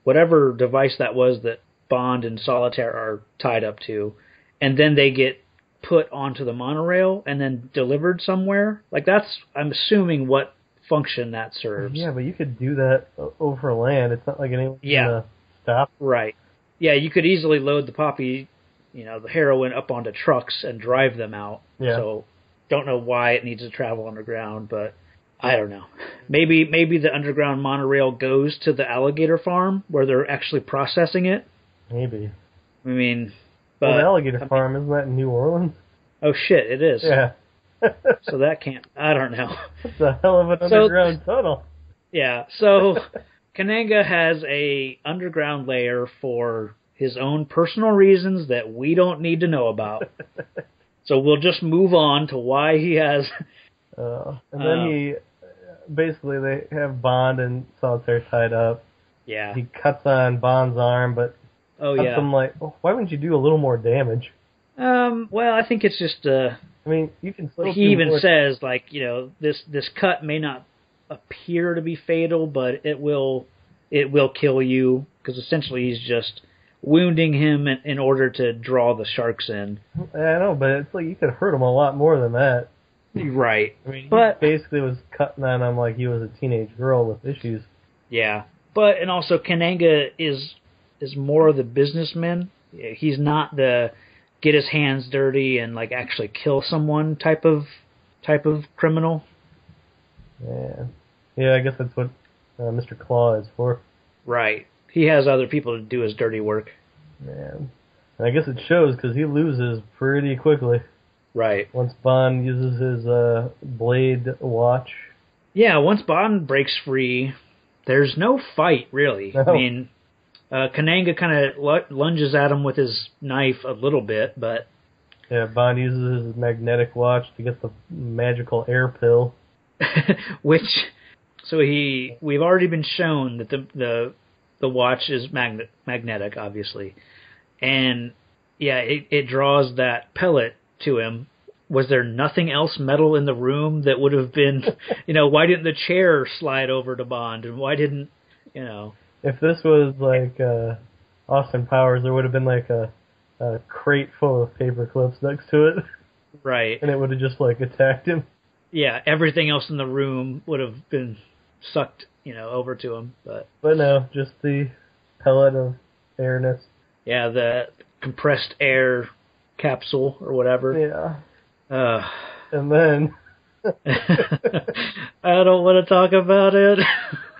whatever device that was that Bond and Solitaire are tied up to, and then they get put onto the monorail and then delivered somewhere. Like that's, I'm assuming, what function that serves. Yeah, but you could do that over land. It's not like anyone's gonna stop. Right. Yeah, you could easily load the poppy, you know, the heroin up onto trucks and drive them out. Yeah. So. Don't know why it needs to travel underground, but I don't know. Maybe the underground monorail goes to the alligator farm where they're actually processing it. Maybe. I mean, but well, the alligator farm isn't that in New Orleans? Oh shit, it is. Yeah. So that can't. I don't know. That's a hell of an underground tunnel. Yeah. So Kananga has a underground layer for his own personal reasons that we don't need to know about. So we'll just move on to why he has... and then Basically, they have Bond and Solitaire tied up. Yeah. He cuts on Bond's arm, but... Oh, yeah. I'm like, why wouldn't you do a little more damage? Well, I think it's just... I mean, you can... Still he even says, like, you know, this cut may not appear to be fatal, but it will kill you. Because essentially he's just... wounding him in order to draw the sharks in. I know, but it's like you could hurt him a lot more than that. Right. I mean, he basically was cutting on him like he was a teenage girl with issues. Yeah. But, and also, Kananga is more of the businessman. He's not the get his hands dirty and, like, actually kill someone type of criminal. Yeah. Yeah, I guess that's what Mr. Claw is for. Right. He has other people to do his dirty work. Man. And I guess it shows because he loses pretty quickly. Right. Once Bond uses his blade watch. Yeah, once Bond breaks free, there's no fight, really. No. I mean, Kananga kind of lunges at him with his knife a little bit, but... Yeah, Bond uses his magnetic watch to get the magical air pill. Which... So he... We've already been shown that the watch is magnetic, obviously. And, yeah, it draws that pellet to him. Was there nothing else metal in the room that would have been, you know, why didn't the chair slide over to Bond? And why didn't, you know. If this was, like, Austin Powers, there would have been, like, a crate full of paper clips next to it. Right. And it would have just, like, attacked him. Yeah, everything else in the room would have been sucked, you know, over to him. But no, just the pellet of airness. Yeah, the compressed air capsule or whatever. Yeah. And then... I don't want to talk about it.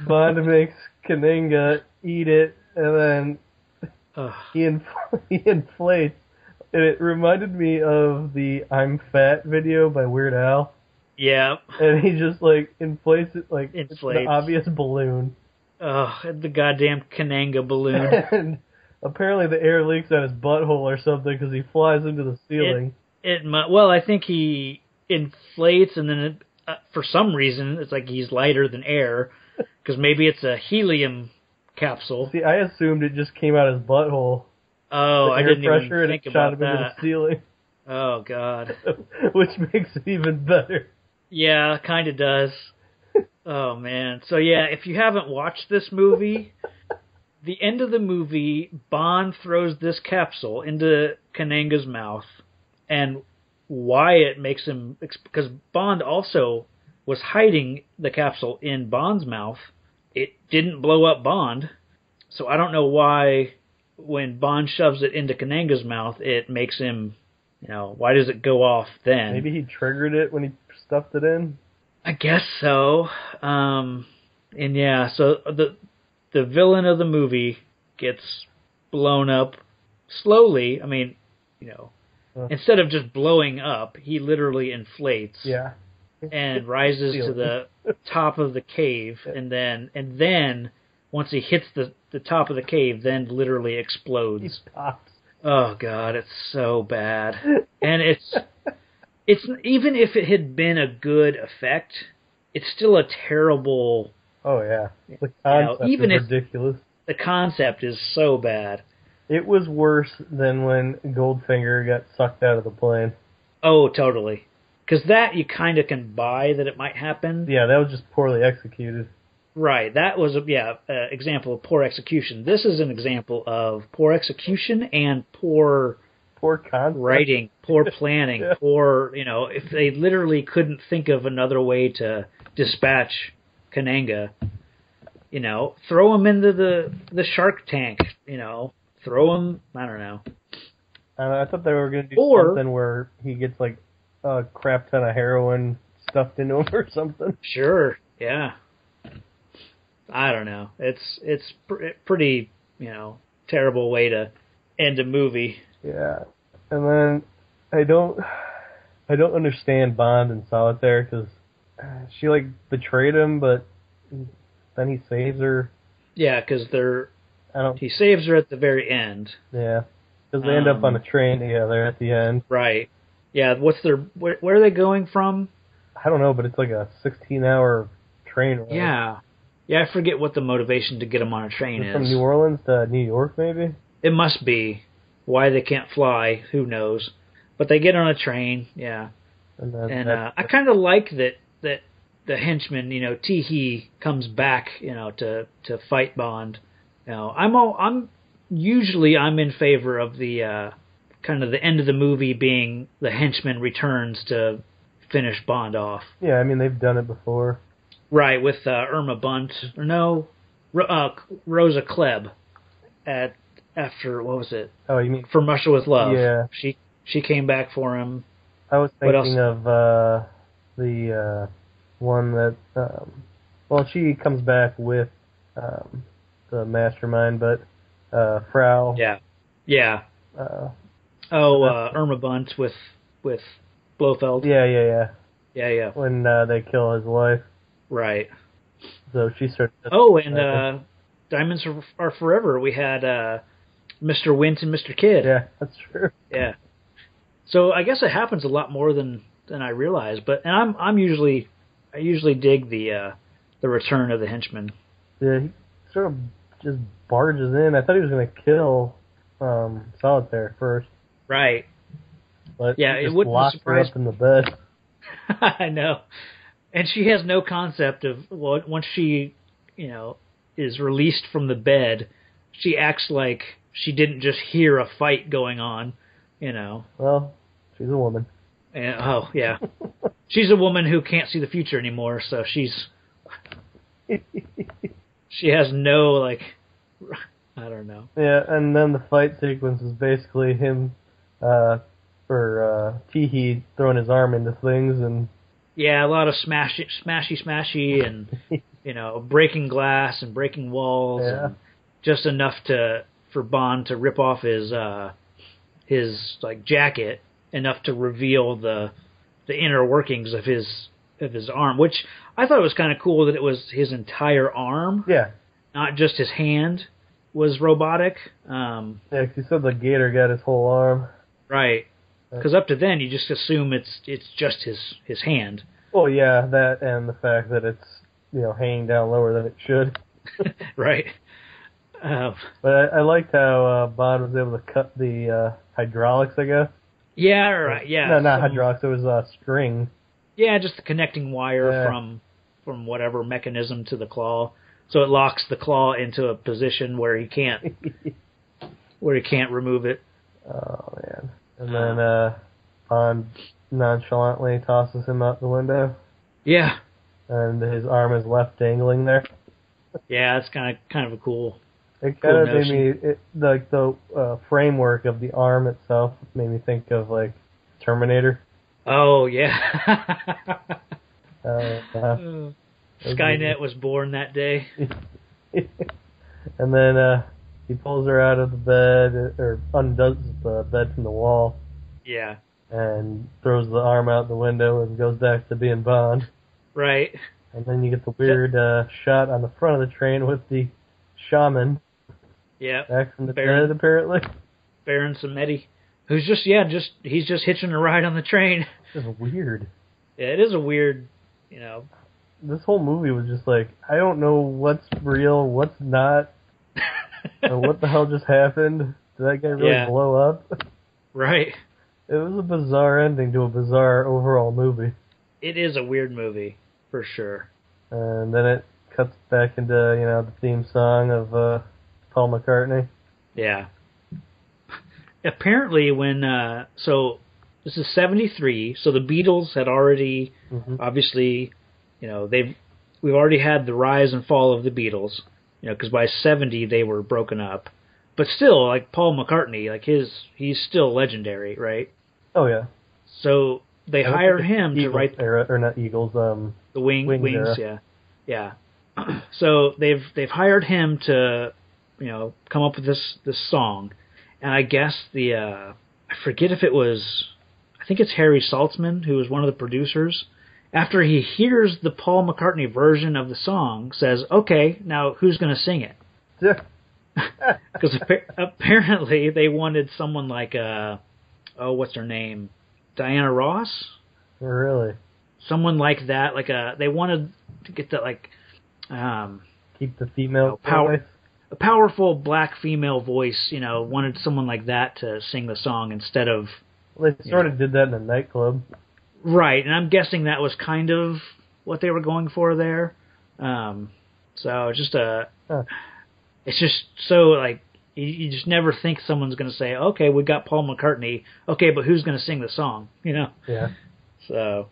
Bond makes Kananga eat it, and then he inflates. And it reminded me of the I'm Fat video by Weird Al. Yeah. And he just, like, inflates it like it's an obvious balloon. Oh, the goddamn Kananga balloon. Apparently the air leaks out his butthole or something because he flies into the ceiling. Well, I think he inflates, and then for some reason it's like he's lighter than air because maybe it's a helium capsule. See, I assumed it just came out of his butthole. Oh, I didn't even think about that. Air pressure and it shot him into the ceiling. Oh, God. Which makes it even better. Yeah, kind of does. Oh, man. So, yeah, if you haven't watched this movie, the end of the movie, Bond throws this capsule into Kananga's mouth, and why it makes him... Because Bond also was hiding the capsule in Bond's mouth. It didn't blow up Bond, so I don't know why when Bond shoves it into Kananga's mouth, it makes him... You know, why does it go off then? Maybe he triggered it when he stuffed it in? I guess so. And yeah, so the villain of the movie gets blown up slowly. I mean, you know, instead of just blowing up, he literally inflates. Yeah. And rises to the top of the cave, and then once he hits the top of the cave, then literally explodes. He pops. Oh, God, it's so bad. And it's even if it had been a good effect, it's still a terrible... Oh, yeah. The concept is ridiculous. The concept is so bad. It was worse than when Goldfinger got sucked out of the plane. Oh, totally. Because that you kind of can buy that it might happen. Yeah, that was just poorly executed. Right, that was an example of poor execution. This is an example of poor execution and poor concept. Writing, poor planning, yeah. Poor, you know, if they literally couldn't think of another way to dispatch Kananga, you know, throw him into the shark tank, you know, throw him, I don't know. I thought they were going to do something where he gets like a crap ton of heroin stuffed into him or something. Sure, yeah. I don't know. It's pretty, you know, terrible way to end a movie. Yeah, and then I don't understand Bond in Solitaire because she like betrayed him, but then he saves her. Yeah, because he saves her at the very end. Yeah, because they end up on a train together at the end. Right. Yeah. Where are they going from? I don't know, but it's like a 16-hour train ride. Yeah. Yeah, I forget what the motivation to get him on a train is. From New Orleans to New York, maybe? It must be. Why they can't fly, who knows. But they get on a train, yeah. And I kind of like that the henchman, you know, Teehee, comes back, you know, to fight Bond. You know, I'm usually in favor of the kind of the end of the movie being the henchman returns to finish Bond off. Yeah, I mean, they've done it before. Right, with Irma Bunt, or no, Rosa Klebb, after, what was it? Oh, you mean... From Russia with Love. Yeah. She came back for him. I was thinking of the one that, she comes back with the mastermind, but Frau... Yeah, yeah. Irma Bunt with Blofeld. Yeah. When they kill his wife. Right. So she started... Oh, and Diamonds Are Forever. We had Mr. Wint and Mr. Kidd. Yeah, that's true. Yeah. So I guess it happens a lot more than I realized. But and I usually dig the return of the henchman. Yeah, he sort of just barges in. I thought he was going to kill Solitaire first. Right. But yeah, it wouldn't be surprising. In the bed. I know. And she has no concept of, well, once she, you know, is released from the bed, she acts like she didn't just hear a fight going on, you know. Well, she's a woman. And, oh, yeah. She's a woman who can't see the future anymore, so she has no, like, I don't know. Yeah, and then the fight sequence is basically him, Teehee throwing his arm into things and... Yeah, a lot of smashy, and, you know, breaking glass and breaking walls, and just enough for Bond to rip off his like jacket, enough to reveal the inner workings of his arm, which I thought was kind of cool that it was his entire arm. Yeah, not just his hand was robotic. Yeah, because you said the gator got his whole arm. Right. Because up to then, you just assume it's just his hand. Well, yeah, that and the fact that it's, you know, hanging down lower than it should. Right. But I liked how Bond was able to cut the hydraulics, I guess. Yeah, right, yeah. No, not hydraulics, it was string. Yeah, just the connecting wire from whatever mechanism to the claw. So it locks the claw into a position where he can't remove it. Oh, man. And then Bond nonchalantly tosses him out the window. Yeah. And his arm is left dangling there. Yeah, it's kind of a cool. It kind of made me like the framework of the arm itself made me think of like Terminator. Oh yeah. Skynet was born that day. And then he pulls her out of the bed or undoes the bed from the wall. Yeah. And throws the arm out the window and goes back to being Bond. Right. And then you get the weird shot on the front of the train with the shaman. Yeah. Back from the dead, apparently. Baron Samedi, who's he's just hitching a ride on the train. It's weird. Yeah, it is a weird, you know. This whole movie was just like, I don't know what's real, what's not. What the hell just happened? Did that guy really blow up? Right. It was a bizarre ending to a bizarre overall movie. It is a weird movie. For sure. And then it cuts back into, you know, the theme song of Paul McCartney. Yeah. Apparently when, so this is 73, so the Beatles had already, obviously, you know, we've already had the rise and fall of the Beatles, you know, because by 70 they were broken up. But still, like Paul McCartney, like he's still legendary, right? Oh, yeah. So they hire him to write... or not Eagles, The Wings, yeah. So they've hired him to, you know, come up with this song, and I guess I forget if it was, I think it's Harry Saltzman who was one of the producers. After he hears the Paul McCartney version of the song, says, "Okay, now who's going to sing it?" Because apparently they wanted someone like what's her name, Diana Ross. Really. Someone like that, they wanted to get that, keep the female voice. A powerful black female voice, you know, wanted someone like that to sing the song instead of... Well, they sort of did that in a nightclub. Right, and I'm guessing that was kind of what they were going for there. So it's just It's just so, like, you just never think someone's going to say, okay, we got Paul McCartney, okay, but who's going to sing the song, you know? Yeah. So...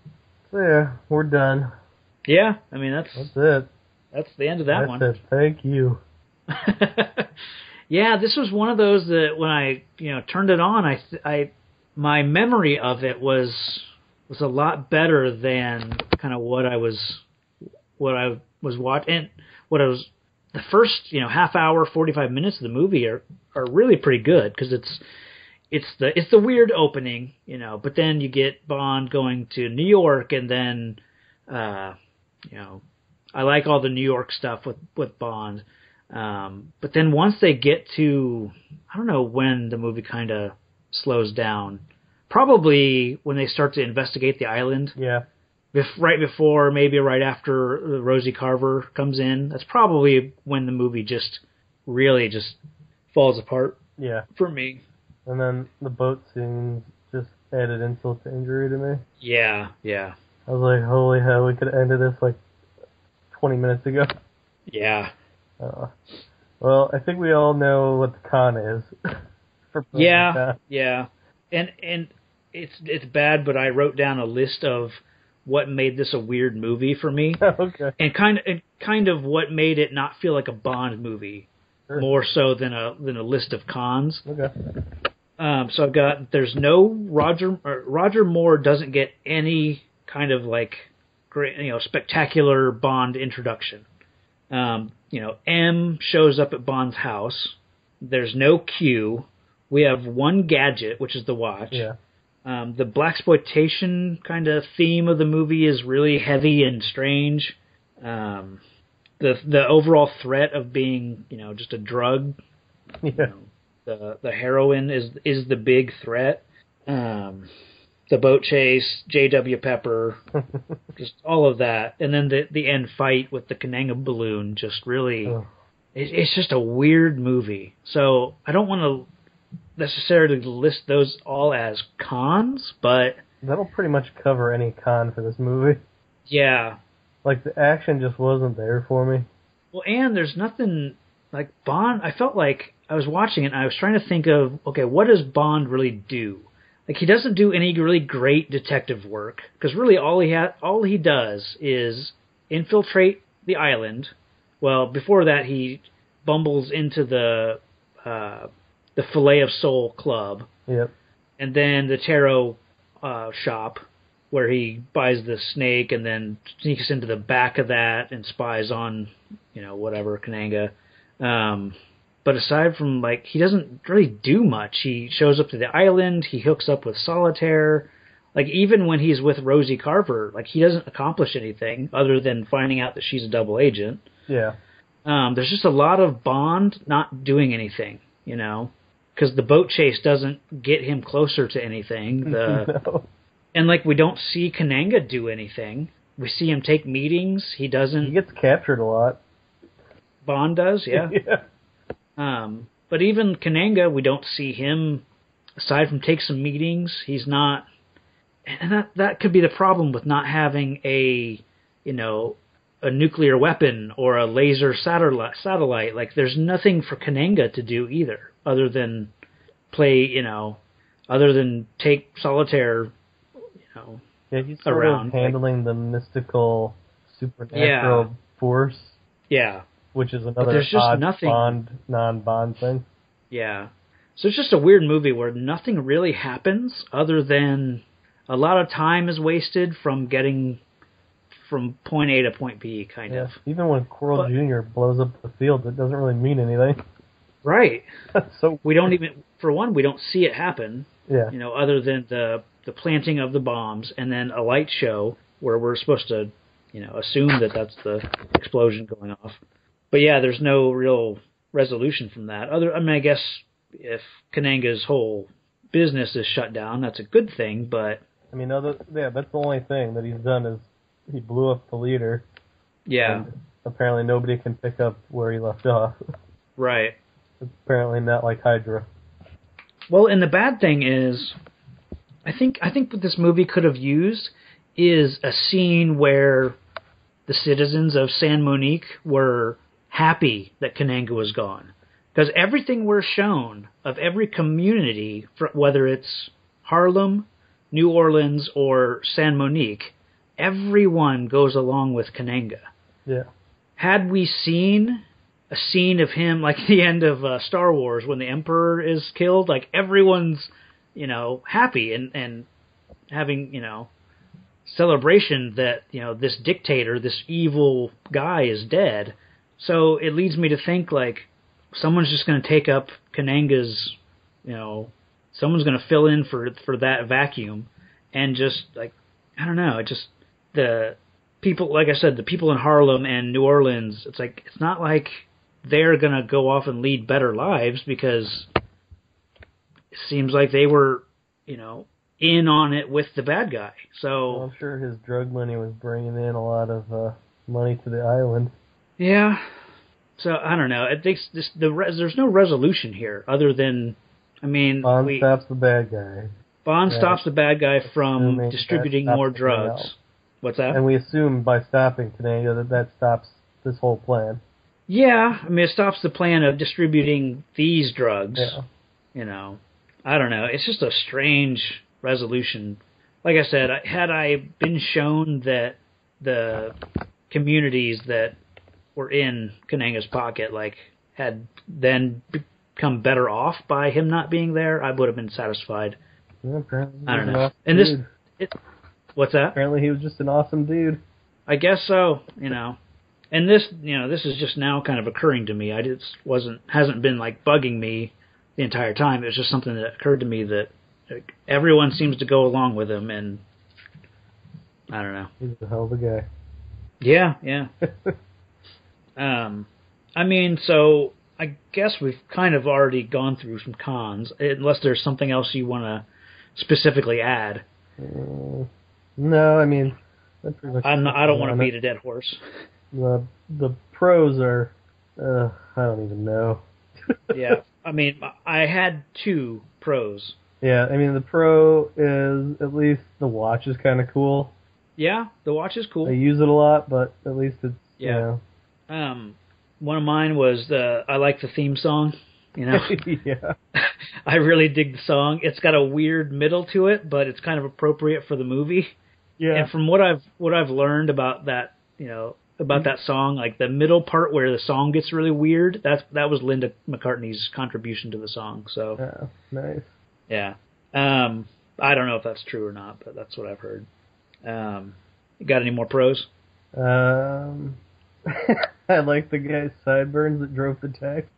Yeah, we're done. Yeah, I mean, that's it. That's the end of that one. It. Thank you. Yeah, this was one of those that when I, you know, turned it on, I my memory of it was a lot better than kind of what I was watching. And the first, you know, half hour, 45 minutes of the movie are really pretty good because it's the weird opening, you know, but then you get Bond going to New York and then, you know, I like all the New York stuff with Bond. But then once they get to, I don't know when the movie kind of slows down, probably when they start to investigate the island. Yeah. Right before, maybe right after Rosie Carver comes in, that's probably when the movie just really just falls apart. Yeah. For me. And then the boat scene just added insult to injury to me. Yeah, yeah. I was like, holy hell, we could have ended this like 20 minutes ago. Yeah. Well, I think we all know what the con is. Yeah. And it's bad, but I wrote down a list of what made this a weird movie for me. Okay. And kind of what made it not feel like a Bond movie, sure. More so than a list of cons. Okay. So I've got, there's no Roger Moore doesn't get any kind of like great, you know, spectacular Bond introduction. You know, M shows up at Bond's house. There's no Q. We have one gadget, which is the watch. Yeah. The blaxploitation kind of theme of the movie is really heavy and strange. the overall threat of being, you know, just a drug. Yeah. You know, the heroin is the big threat. The boat chase, J.W. Pepper, just all of that, and then the end fight with the Kananga balloon. Just really, it's just a weird movie. So I don't want to necessarily list those all as cons, but that'll pretty much cover any con for this movie. Yeah, like the action just wasn't there for me. Well, and there's nothing like Bond. I felt like I was watching it, and I was trying to think of, okay, what does Bond really do? Like, he doesn't do any really great detective work, because really all he does is infiltrate the island. Well, before that, he bumbles into the Filet of Soul club, yep, and then the tarot shop, where he buys the snake and then sneaks into the back of that and spies on, you know, whatever, Kananga. But aside from, like, he doesn't really do much. He shows up to the island. He hooks up with Solitaire. Like, even when he's with Rosie Carver, like, he doesn't accomplish anything other than finding out that she's a double agent. Yeah. There's just a lot of Bond not doing anything, you know, because the boat chase doesn't get him closer to anything. No. And, like, we don't see Kananga do anything. We see him take meetings. He doesn't. He gets captured a lot. Bond does, yeah. Yeah. But even Kananga, we don't see him, aside from take some meetings, he's not, and that could be the problem with not having a, you know, a nuclear weapon or a laser satellite. Like, there's nothing for Kananga to do either, other than play, you know, other than take Solitaire, you know, yeah, he's sort around. Of handling, like, the mystical, supernatural force. Yeah. Which is another non-Bond thing. Yeah. So it's just a weird movie where nothing really happens other than a lot of time is wasted from getting from point A to point B, kind of. Even when Quarrel Junior blows up the field, it doesn't really mean anything. Right. So we don't even, for one, we don't see it happen. Yeah. You know, other than the planting of the bombs and then a light show where we're supposed to, you know, assume that that's the explosion going off. But yeah, there's no real resolution from that. I guess if Kananga's whole business is shut down, that's a good thing, but I mean, that's the only thing that he's done is he blew up the leader. Yeah. And apparently nobody can pick up where he left off. Right. It's apparently not like Hydra. Well, and the bad thing is I think what this movie could have used is a scene where the citizens of San Monique were happy that Kananga was gone, because everything we're shown of every community, whether it's Harlem, New Orleans, or San Monique, everyone goes along with Kananga. Yeah. Had we seen a scene of him, like the end of Star Wars when the Emperor is killed, like everyone's, you know, happy and having, you know, celebration that, you know, this dictator, this evil guy is dead. So it leads me to think, like, someone's just going to take up Kananga's, you know, someone's going to fill in for that vacuum, and just, like, I don't know, it just, the people, like I said, the people in Harlem and New Orleans, it's like, it's not like they're going to go off and lead better lives, because it seems like they were, you know, in on it with the bad guy. So well, I'm sure his drug money was bringing in a lot of money to the island. Yeah. So I don't know. I think there's no resolution here other than, I mean, Bond stops the bad guy from distributing more drugs. What's that? And we assume by stopping Kananga that stops this whole plan. Yeah, I mean, it stops the plan of distributing these drugs. Yeah. You know, I don't know. It's just a strange resolution. Like I said, had I been shown that the communities that were in Kananga's pocket, like, had then become better off by him not being there, I would have been satisfied. Yeah, apparently I don't know. And dude. What's that? Apparently he was just an awesome dude. I guess so. You know, and this, you know, this is just now kind of occurring to me. I just hasn't been, like, bugging me the entire time. It was just something that occurred to me that everyone seems to go along with him, and I don't know. He's a hell of a guy. Yeah, yeah. I mean, so I guess we've kind of already gone through some cons, unless there's something else you want to specifically add. No, I mean, that pretty much I don't want to beat a dead horse. The pros are, I don't even know. Yeah, I mean, I had two pros. Yeah, I mean, the pro is at least the watch is kind of cool. Yeah, the watch is cool. I use it a lot, but at least it's, you know. One of mine was I like the theme song, you know. Yeah. I really dig the song. It's got a weird middle to it, but it's kind of appropriate for the movie. Yeah. And from what I've learned about that, you know, about that song, like the middle part where the song gets really weird, that was Linda McCartney's contribution to the song. So. Yeah. Nice. Yeah. I don't know if that's true or not, but that's what I've heard. You got any more pros? I like the guy's sideburns that drove the taxi.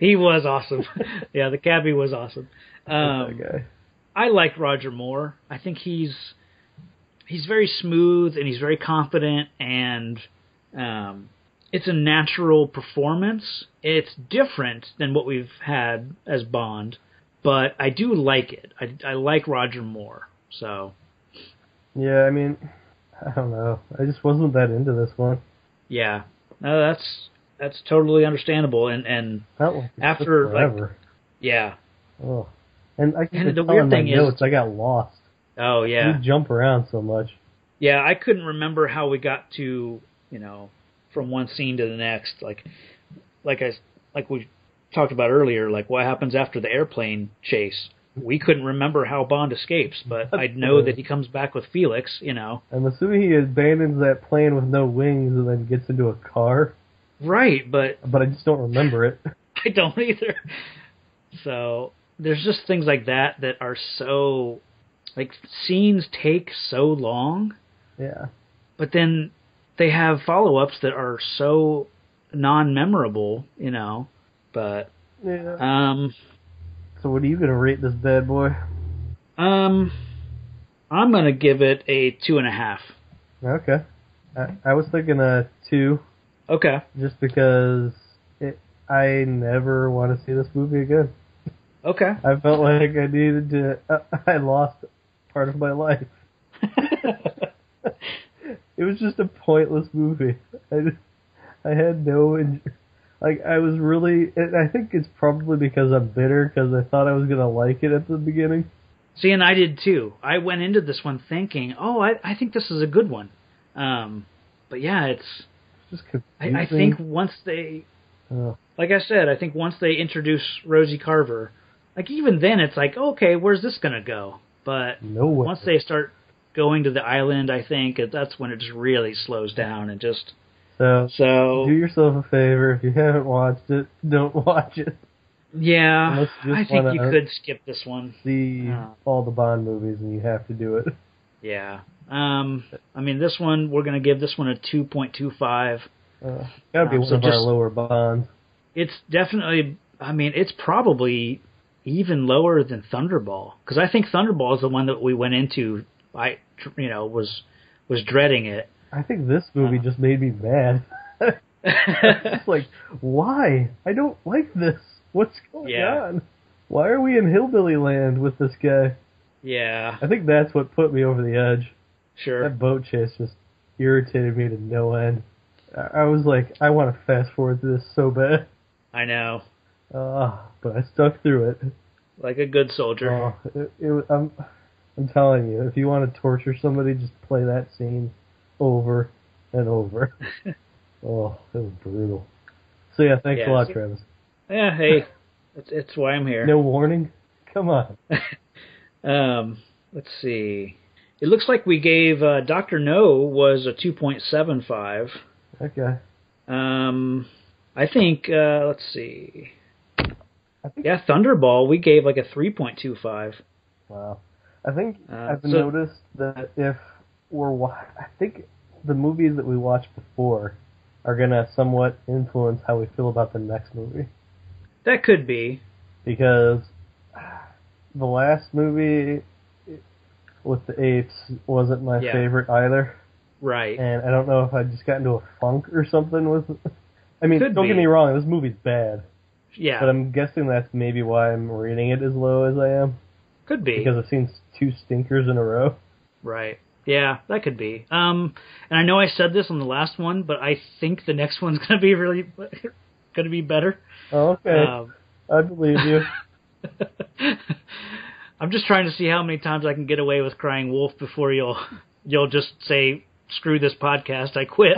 He was awesome. Yeah, the cabbie was awesome. That guy. I like Roger Moore. I think he's very smooth and he's very confident, and it's a natural performance. It's different than what we've had as Bond, but I do like it. I like Roger Moore. So. Yeah, I mean, I don't know. I just wasn't that into this one. Yeah, no, that's totally understandable. And that one after forever. Like, yeah. Oh, and I can the weird thing is, I got lost. Oh yeah, you jump around so much. Yeah, I couldn't remember how we got to, you know, from one scene to the next. Like we talked about earlier, like what happens after the airplane chase. We couldn't remember how Bond escapes, but I know that he comes back with Felix, you know. I'm assuming he abandons that plane with no wings and then gets into a car. Right, but I just don't remember it. I don't either. So there's just things like that are so... Like, scenes take so long. Yeah. But then they have follow-ups that are so non-memorable, you know. But... Yeah. So what are you going to rate this bad boy? I'm going to give it a 2.5. Okay. I was thinking a 2. Okay. Just because I never want to see this movie again. Okay. I felt like I needed to... I lost part of my life. It was just a pointless movie. I had no... Like, I was really, and I think it's probably because I'm bitter, because I thought I was going to like it at the beginning. See, and I did too. I went into this one thinking, oh, I think this is a good one. But yeah, it's just confusing. I think once they, like I said, I think once they introduce Rosie Carver, like even then it's like, okay, where's this going to go? But once they start going to the island, I think that's when it just really slows down and just... So do yourself a favor. If you haven't watched it, don't watch it. Yeah, I think you could skip this one. See all the Bond movies, and you have to do it. Yeah. I mean, this one, we're going to give this one a 2.25. Got to be one of our lower Bonds. It's definitely, I mean, it's probably even lower than Thunderball, because I think Thunderball is the one that we went into, was dreading it. I think this movie just made me mad. It's like, why? I don't like this. What's going on? Why are we in hillbilly land with this guy? Yeah. I think that's what put me over the edge. Sure. That boat chase just irritated me to no end. I was like, I want to fast forward to this so bad. I know. But I stuck through it. Like a good soldier. I'm telling you, if you want to torture somebody, just play that scene. Over and over. Oh, that was brutal. So yeah, thanks a lot, Travis. Yeah, hey, it's why I'm here. No warning? Come on. Let's see. It looks like we gave Dr. No was a 2.75. Okay. I think let's see. Thunderball we gave like a 3.25. Wow. I think noticed that if. I think the movies that we watched before are going to somewhat influence how we feel about the next movie. That could be. Because the last movie with the apes wasn't my favorite either. Right. And I don't know if I just got into a funk or something with it. I mean, don't get me wrong, this movie's bad. Yeah. But I'm guessing that's maybe why I'm rating it as low as I am. Could be. Because I've seen two stinkers in a row. Right. Yeah, that could be. And I know I said this on the last one, but I think the next one's going to be really going to be better. Oh, okay. I believe you. I'm just trying to see how many times I can get away with crying wolf before you'll just say, screw this podcast, I quit.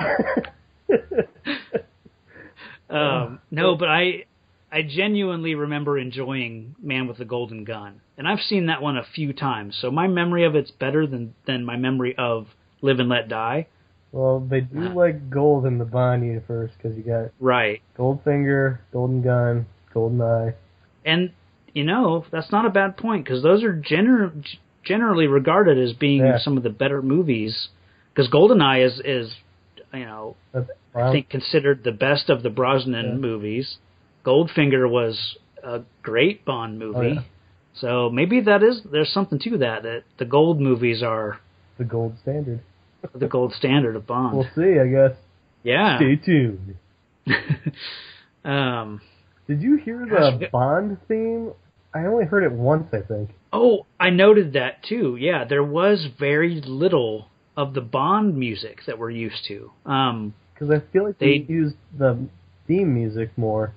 No, but I genuinely remember enjoying Man with the Golden Gun, and I've seen that one a few times, so my memory of it's better than my memory of Live and Let Die. Well, they do like gold in the Bond universe, because you got Goldfinger, Golden Gun, Golden Eye. And, you know, that's not a bad point, because those are generally regarded as being some of the better movies, because Golden Eye is you know, I think considered the best of the Brosnan movies. Goldfinger was a great Bond movie. Oh, yeah. So maybe there's something to that the gold movies are... the gold standard. The gold standard of Bond. We'll see, I guess. Yeah. Stay tuned. Did you hear the Bond theme? I only heard it once, I think. Oh, I noted that, too. Yeah, there was very little of the Bond music that we're used to. Because I feel like they used the theme music more.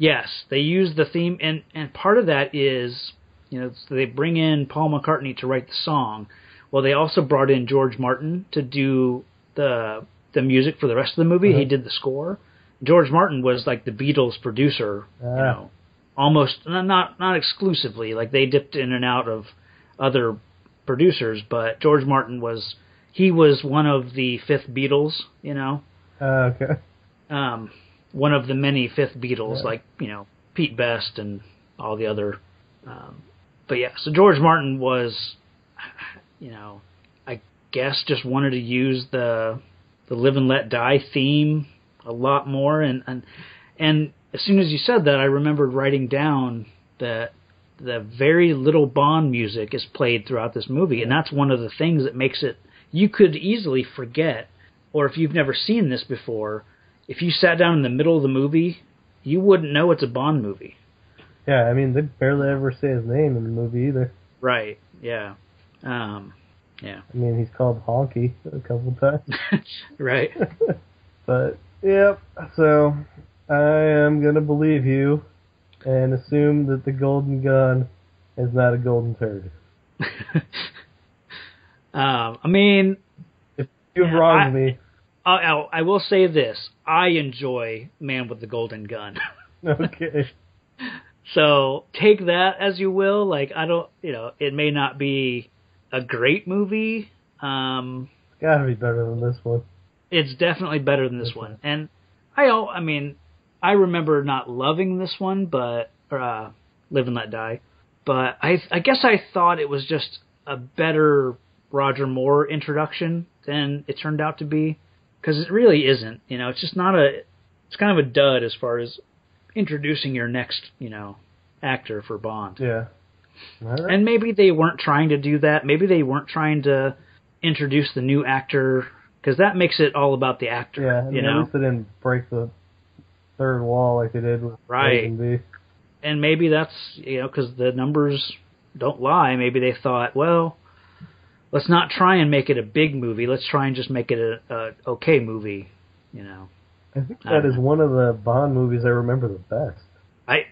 Yes, they use the theme, and part of that is, you know, so they bring in Paul McCartney to write the song. Well, they also brought in George Martin to do the music for the rest of the movie. Mm-hmm. He did the score. George Martin was like the Beatles producer, you know, almost not exclusively. Like they dipped in and out of other producers, but George Martin was one of the fifth Beatles, you know. Okay. One of the many fifth Beatles, like, you know, Pete Best and all the other. But yeah, so George Martin was, you know, I guess just wanted to use the Live and Let Die theme a lot more. And as soon as you said that, I remembered writing down that the very little Bond music is played throughout this movie. And that's one of the things that makes it, you could easily forget, or if you've never seen this before, if you sat down in the middle of the movie, you wouldn't know it's a Bond movie. Yeah, I mean, they barely ever say his name in the movie either. Right, yeah. Yeah. I mean, he's called Honky a couple times. Right. But, yep, so I am going to believe you and assume that the Golden Gun is not a golden turd. I mean... if you've wronged me... I will say this. I enjoy Man with the Golden Gun. Okay. So take that as you will. Like, I don't, you know, it may not be a great movie. It's got to be better than this one. It's definitely better than this one. And I mean, I remember not loving this one, but Live and Let Die. But I guess I thought it was just a better Roger Moore introduction than it turned out to be. Because it really isn't, you know, it's just not a, it's kind of a dud as far as introducing your next, you know, actor for Bond. Yeah. Right. And maybe they weren't trying to do that. Maybe they weren't trying to introduce the new actor, because that makes it all about the actor, yeah, you know. At least they didn't break the third wall like they did with Right. And maybe that's, you know, because the numbers don't lie. Maybe they thought, well... let's not try and make it a big movie. Let's try and just make it a okay movie, you know. I think that is one of the Bond movies I remember the best.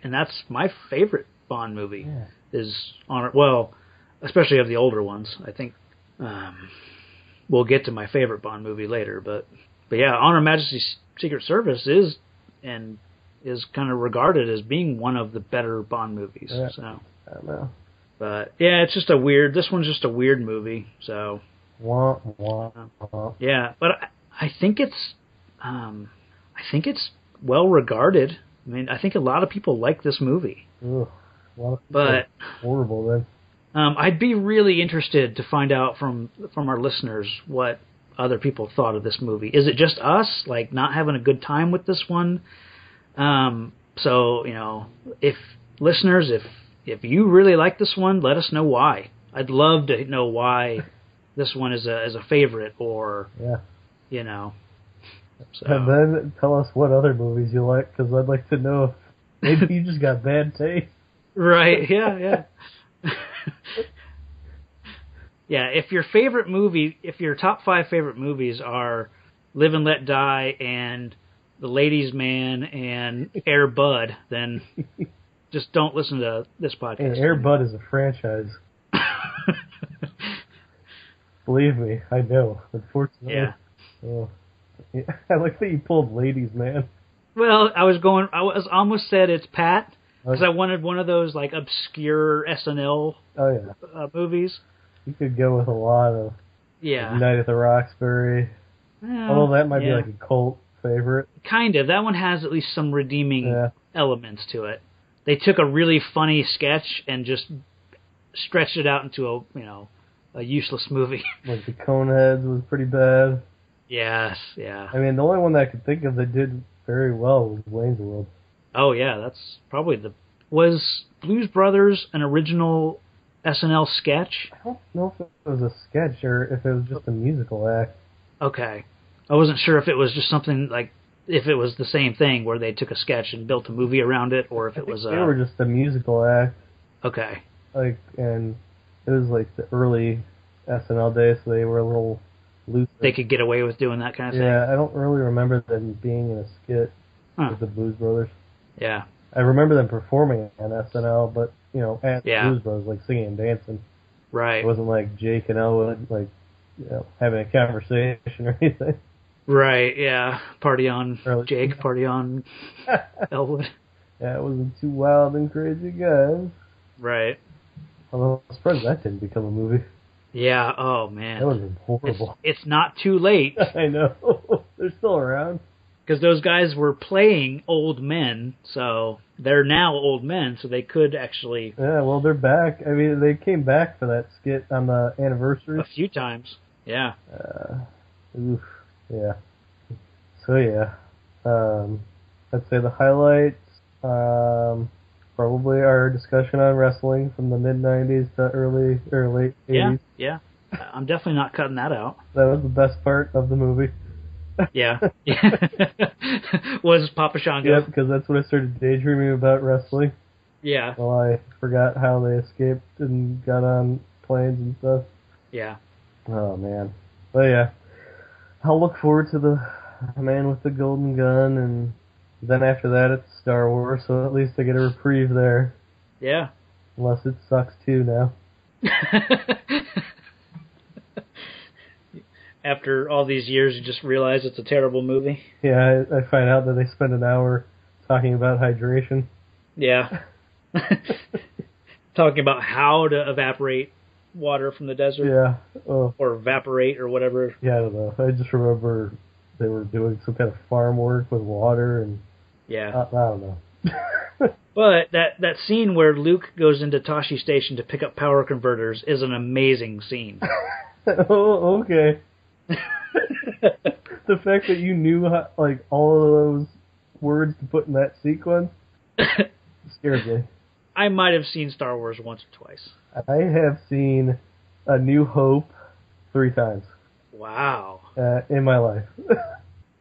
And that's my favorite Bond movie is on, well, especially of the older ones. I think we'll get to my favorite Bond movie later, but yeah, Honor Majesty's Secret Service is kind of regarded as being one of the better Bond movies. Yeah. So I don't know. But, yeah, it's just this one's just a weird movie, so. Yeah, but I think it's well regarded. I mean, I think a lot of people like this movie. Ugh, but horrible, then. I'd be really interested to find out from our listeners what other people thought of this movie. Is it just us, like, not having a good time with this one? So, you know, if you really like this one, let us know why. I'd love to know why this one is a favorite, or you know. So. And then tell us what other movies you like, because I'd like to know if maybe you just got bad taste. Right, yeah. Yeah, if your top five favorite movies are Live and Let Die and The Ladies' Man and Air Bud, then just don't listen to this podcast. And Air Bud is a franchise. Believe me, I know. Unfortunately. Yeah. Oh. Yeah, I like that you pulled Ladies' Man. Well, I almost said it's Pat, because I wanted one of those like obscure SNL movies. You could go with a lot of Night at the Roxbury. Although that might be like a cult favorite. Kind of. That one has at least some redeeming elements to it. They took a really funny sketch and just stretched it out into a useless movie. Like the Coneheads was pretty bad. Yes, yeah. I mean, the only one that I could think of that did very well was Wayne's World. Oh, yeah, that's probably Was Blues Brothers an original SNL sketch? I don't know if it was a sketch or if it was just a musical act. Okay. I wasn't sure if it was just something like... if it was the same thing where they took a sketch and built a movie around it, or if it was they were just a musical act. Okay. Like, and it was like the early SNL days, so they were a little... Luther. They could get away with doing that kind of thing? Yeah, I don't really remember them being in a skit with the Blues Brothers. Yeah. I remember them performing on SNL, but, at the Blues Brothers, like singing and dancing. Right. It wasn't like Jake and Ellen, having a conversation or anything. Right, yeah. Party on early. Jake, party on Elwood. Yeah, it wasn't two wild and crazy guys. Right. Although I was surprised that didn't become a movie. Yeah, oh man. That would have been horrible. It's not too late. I know. They're still around. Because those guys were playing old men, so they're now old men, so they could actually... Yeah, well, they're back. I mean, they came back for that skit on the anniversary. A few times, yeah. Oof, yeah. So, yeah. I'd say the highlights, probably our discussion on wrestling from the mid-90s to early or late 80s. Yeah. I'm definitely not cutting that out. That was the best part of the movie. Yeah. Was Papa Shango. Yeah, because that's when I started daydreaming about wrestling. Yeah. Well, I forgot how they escaped and got on planes and stuff. Yeah. Oh, man. But, yeah. I'll look forward to the Man with the Golden Gun, and then after that it's Star Wars, so at least I get a reprieve there. Yeah. Unless it sucks too now. After all these years, you just realize it's a terrible movie. Yeah, I find out that they spend an hour talking about hydration. Yeah. Talking about how to evaporate water from the desert. Yeah. Or evaporate or whatever. Yeah, I don't know. I just remember... they were doing some kind of farm work with water and I don't know. But that scene where Luke goes into Toshi Station to pick up power converters is an amazing scene. Oh, okay. The fact that you knew how, like all of those words to put in that sequence scared me. I might have seen Star Wars once or twice. I have seen A New Hope 3 times. Wow. In my life.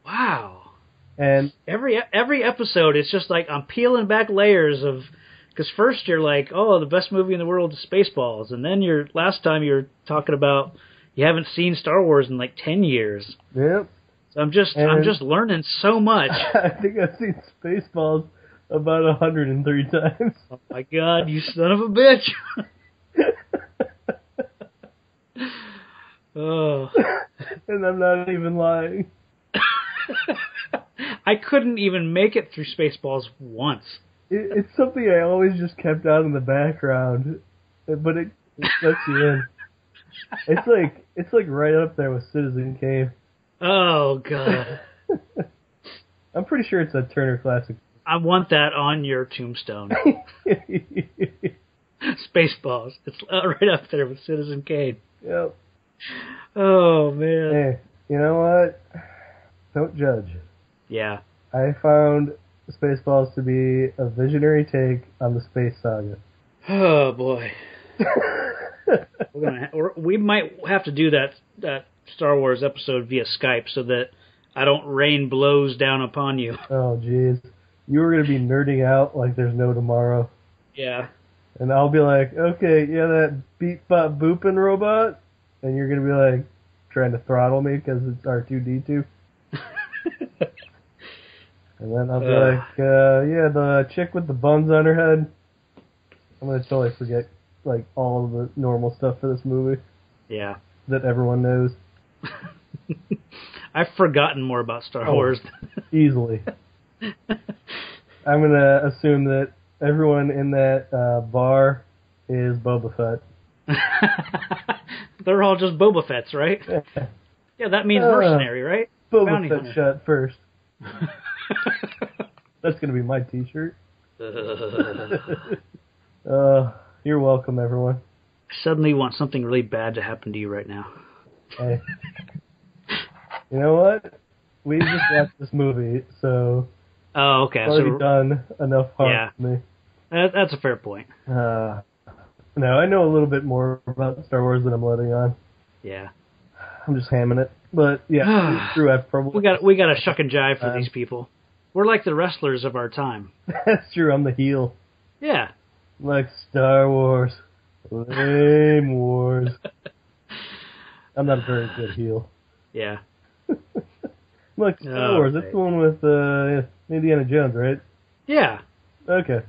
Wow. And every episode, it's just like I'm peeling back layers of... Because first you're like, oh, the best movie in the world is Spaceballs. And then last time you were talking about you haven't seen Star Wars in like 10 years. Yep. So I'm just learning so much. I think I've seen Spaceballs about 103 times. Oh, my God, you son of a bitch. Oh. And I'm not even lying. I couldn't even make it through Spaceballs once. It's something I always just kept out in the background, but it sucks you in. It's like right up there with Citizen Kane. Oh God! I'm pretty sure it's a Turner classic. I want that on your tombstone. Spaceballs. It's right up there with Citizen Kane. Yep. Oh, man. Hey, you know what? Don't judge. Yeah. I found Spaceballs to be a visionary take on the space saga. Oh, boy. We might have to do that Star Wars episode via Skype so that I don't rain blows down upon you. Oh, jeez. You were going to be nerding out like there's no tomorrow. Yeah. And I'll be like, okay, yeah, that beep bop booping robot. And you're going to be like, trying to throttle me because it's R2-D2. And then I'll be like, yeah, the chick with the buns on her head. I'm going to totally forget, like, all of the normal stuff for this movie. Yeah. That everyone knows. I've forgotten more about Star Wars. Easily. I'm going to assume that everyone in that bar is Boba Fett. They're all just Boba Fetts, right? Yeah, that means mercenary, right? Boba Bounty Fett shot first. That's going to be my t-shirt. You're welcome, everyone. I suddenly want something really bad to happen to you right now. Hey. You know what? We just watched this movie, so... Oh, okay. I've already done enough harm to me. That's a fair point. No, I know a little bit more about Star Wars than I'm letting on. Yeah. I'm just hamming it. But, yeah, true, I've probably... We got a shuck and jive for these people. We're like the wrestlers of our time. That's true, I'm the heel. Yeah. Like Star Wars. Lame Wars. I'm not a very good heel. Yeah. Like Star Wars, that's the one with Indiana Jones, right? Yeah. Okay.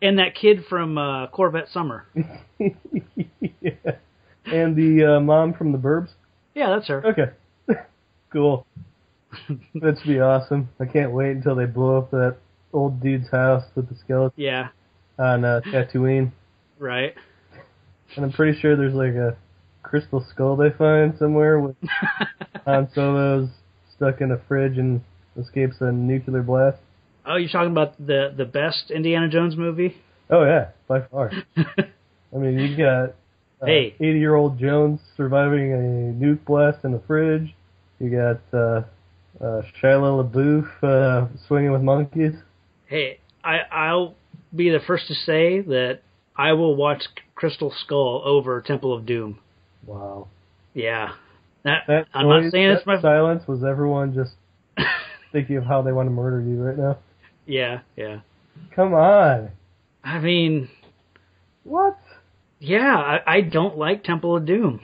And that kid from Corvette Summer. Yeah. And the mom from The Burbs? Yeah, that's her. Okay. Cool. That's be awesome. I can't wait until they blow up that old dude's house with the skeleton. Yeah. On Tatooine. Right. And I'm pretty sure there's like a crystal skull they find somewhere with Han Solo's stuck in a fridge and escapes a nuclear blast. Oh, you're talking about the best Indiana Jones movie? Oh, yeah, by far. I mean, you got 80-year-old Jones surviving a nuke blast in the fridge. You got Shia LaBeouf swinging with monkeys. Hey, I'll be the first to say that I will watch Crystal Skull over Temple of Doom. Wow. Yeah. That I'm not saying it's my... silence was everyone just thinking of how they want to murder you right now. Yeah, yeah. Come on. I mean... What? Yeah, I don't like Temple of Doom.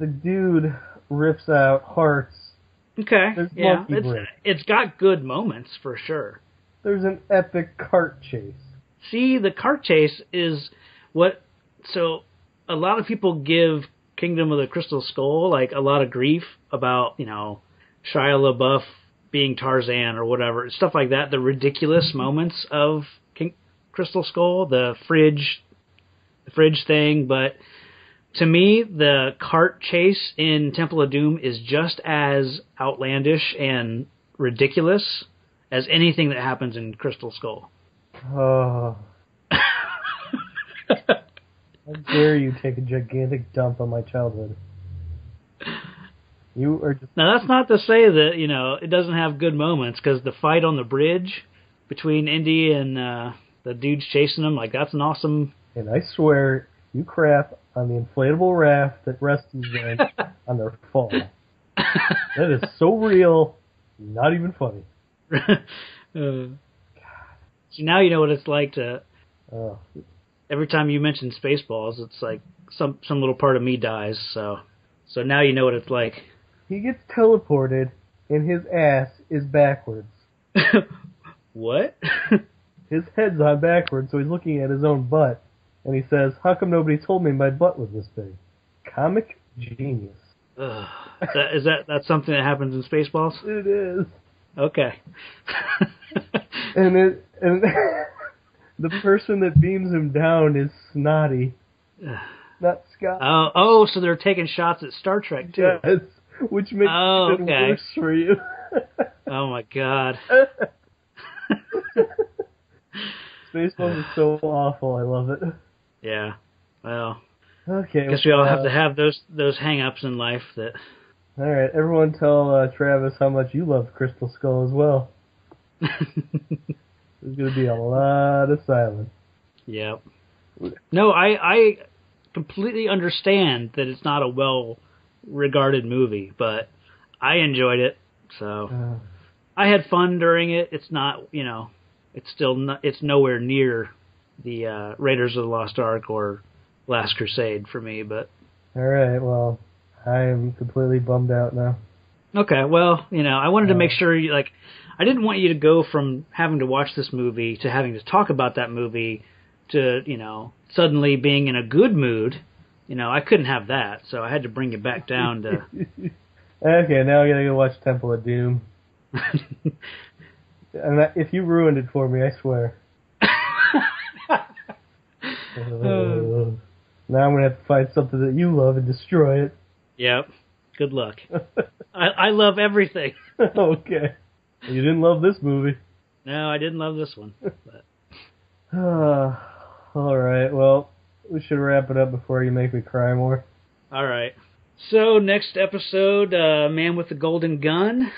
The dude rips out hearts. Okay, there's it's got good moments, for sure. There's an epic cart chase. See, the cart chase is what... So, a lot of people give Kingdom of the Crystal Skull like a lot of grief about, you know, Shia LaBeouf being Tarzan or whatever, stuff like that, the ridiculous moments of Crystal Skull, the fridge thing, but to me, the cart chase in Temple of Doom is just as outlandish and ridiculous as anything that happens in Crystal Skull. Oh. How dare you take a gigantic dump on my childhood. You are just... Now, that's not to say that, you know, it doesn't have good moments, because the fight on the bridge between Indy and the dudes chasing him, like, that's an awesome... And I swear, you crap on the inflatable raft that rescues them on their fall. That is so real, not even funny. God. So now you know what it's like to... Every time you mention Spaceballs, it's like some little part of me dies, so now you know what it's like. He gets teleported, and his ass is backwards. What? His head's on backwards, so he's looking at his own butt, and he says, how come nobody told me my butt was this big? Comic genius. Ugh. That's something that happens in Spaceballs? It is. Okay. And the person that beams him down is Snotty. Not Scott. Oh, so they're taking shots at Star Trek, too. Yes, which makes it even worse for you. Oh, my God. Spaceballs is so awful. I love it. Yeah. Well, okay, I guess we all have to have those hang-ups in life. That. All right, everyone tell Travis how much you love Crystal Skull as well. There's going to be a lot of silence. Yep. No, I completely understand that it's not a well-regarded movie, but I enjoyed it, so I had fun during it. It's not, you know, it's still not, it's nowhere near the Raiders of the Lost Ark or Last Crusade for me, but... All right, well, I am completely bummed out now. Okay, well, you know, I wanted to make sure, like, I didn't want you to go from having to watch this movie to having to talk about that movie to, you know, suddenly being in a good mood. You know, I couldn't have that, so I had to bring you back down to... Okay, now I gotta go watch Temple of Doom. And if you ruined it for me, I swear. Now I'm gonna have to find something that you love and destroy it. Yep. Good luck. I love everything. Okay. You didn't love this movie. No, I didn't love this one. But. All right. Well, we should wrap it up before you make me cry more. All right. So next episode, Man with the Golden Gun.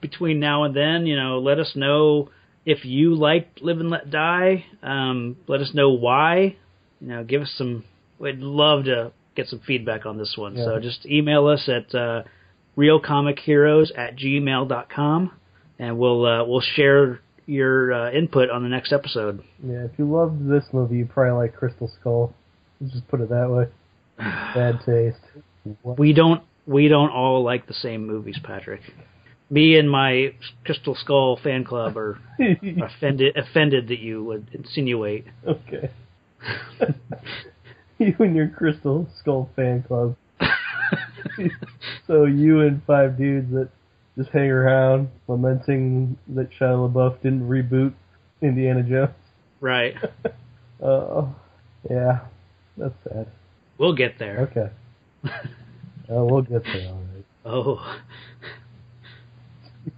Between now and then, you know, let us know if you liked Live and Let Die. Let us know why. You know, give us some. We'd love to get some feedback on this one. Yeah. So just email us at realcomicheroes@gmail.com, and we'll share your input on the next episode. Yeah, if you loved this movie, you probably like Crystal Skull. Let's just put it that way. Bad taste. We don't all like the same movies, Patrick. Me and my Crystal Skull fan club are offended that you would insinuate. Okay. You and your Crystal Skull fan club. So you and five dudes that just hang around lamenting that Shia LaBeouf didn't reboot Indiana Jones. Right. Yeah, that's sad. We'll get there. Okay. We'll get there, all right. Oh.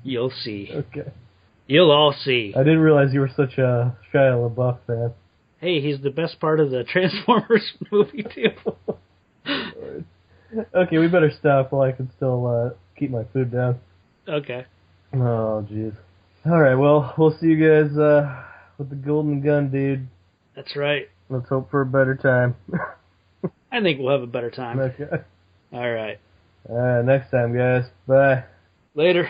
You'll see. Okay. You'll all see. I didn't realize you were such a Shia LaBeouf fan. Hey, he's the best part of the Transformers movie, too. Okay, we better stop while I can still keep my food down. Okay. Oh, jeez. All right, well, we'll see you guys with the Golden Gun, dude. That's right. Let's hope for a better time. I think we'll have a better time. Okay. All right. All right, next time, guys. Bye. Later.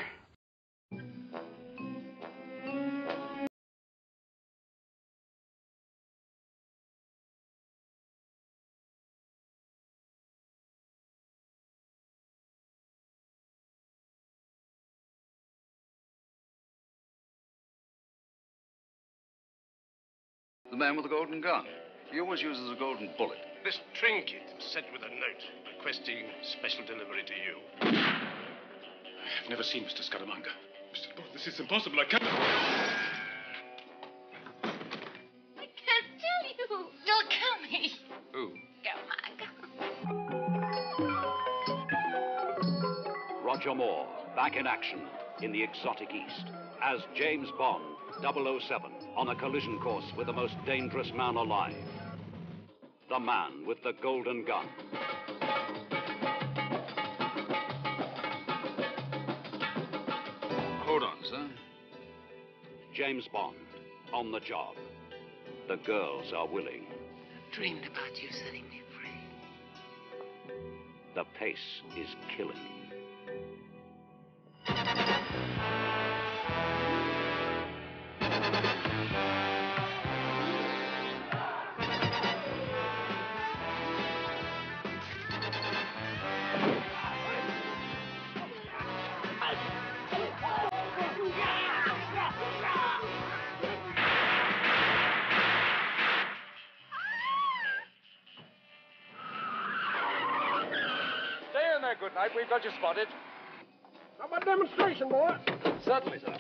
The man with the golden gun. He always uses a golden bullet. This trinket sent with a note requesting special delivery to you. I've never seen Mr. Scaramanga. Mr. Bond, this is impossible. I can't tell you. They'll kill me. Who? Scaramanga. Roger Moore, back in action in the exotic East as James Bond. 007 on a collision course with the most dangerous man alive. The man with the golden gun. Hold on, sir. James Bond, on the job. The girls are willing. I've dreamed about you setting me free. The pace is killing. We've got you spotted. Have a demonstration, boy. Certainly, sir.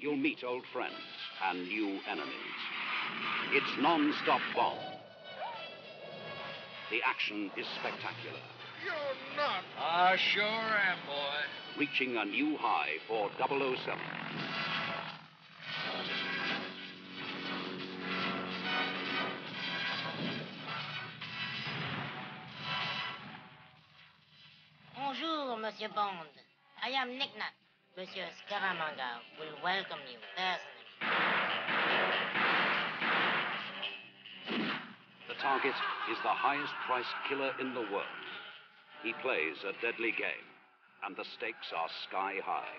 You'll meet old friends and new enemies. It's non-stop Bond. The action is spectacular. You're not. I sure am, boy. Reaching a new high for 007. Bonjour, Monsieur Bond. I am Nicknack. Monsieur Scaramanga will welcome you personally. The target is the highest-priced killer in the world. He plays a deadly game, and the stakes are sky high.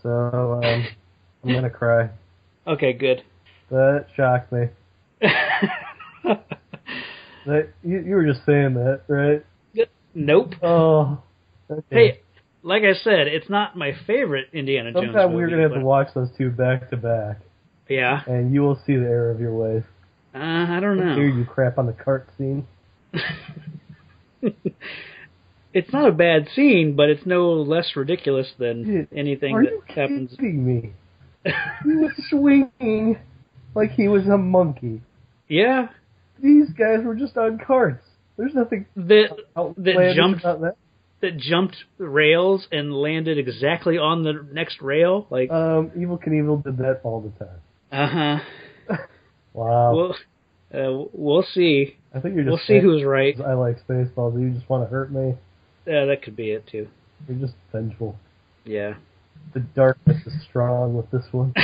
So, I'm gonna cry. Okay, good. That shocked me. That, you were just saying that, right? Nope. Oh. Okay. Hey, like I said, it's not my favorite Indiana Jones movie. Sometime we're gonna have to watch those two back to back. Yeah. And you will see the error of your ways. I don't know. I hear you crap on the cart scene. It's not a bad scene, but it's no less ridiculous than anything that happens. Are you kidding me? He was swinging like he was a monkey. Yeah. These guys were just on carts. There's nothing outlandish about that. That jumped rails and landed exactly on the next rail. Like Evel Knievel did that all the time. Uh-huh. Wow. We'll see. I think you're just we'll see who's right. I like Spaceballs. You just want to hurt me. Yeah, that could be it, too. You're just vengeful. Yeah. The darkness is strong with this one.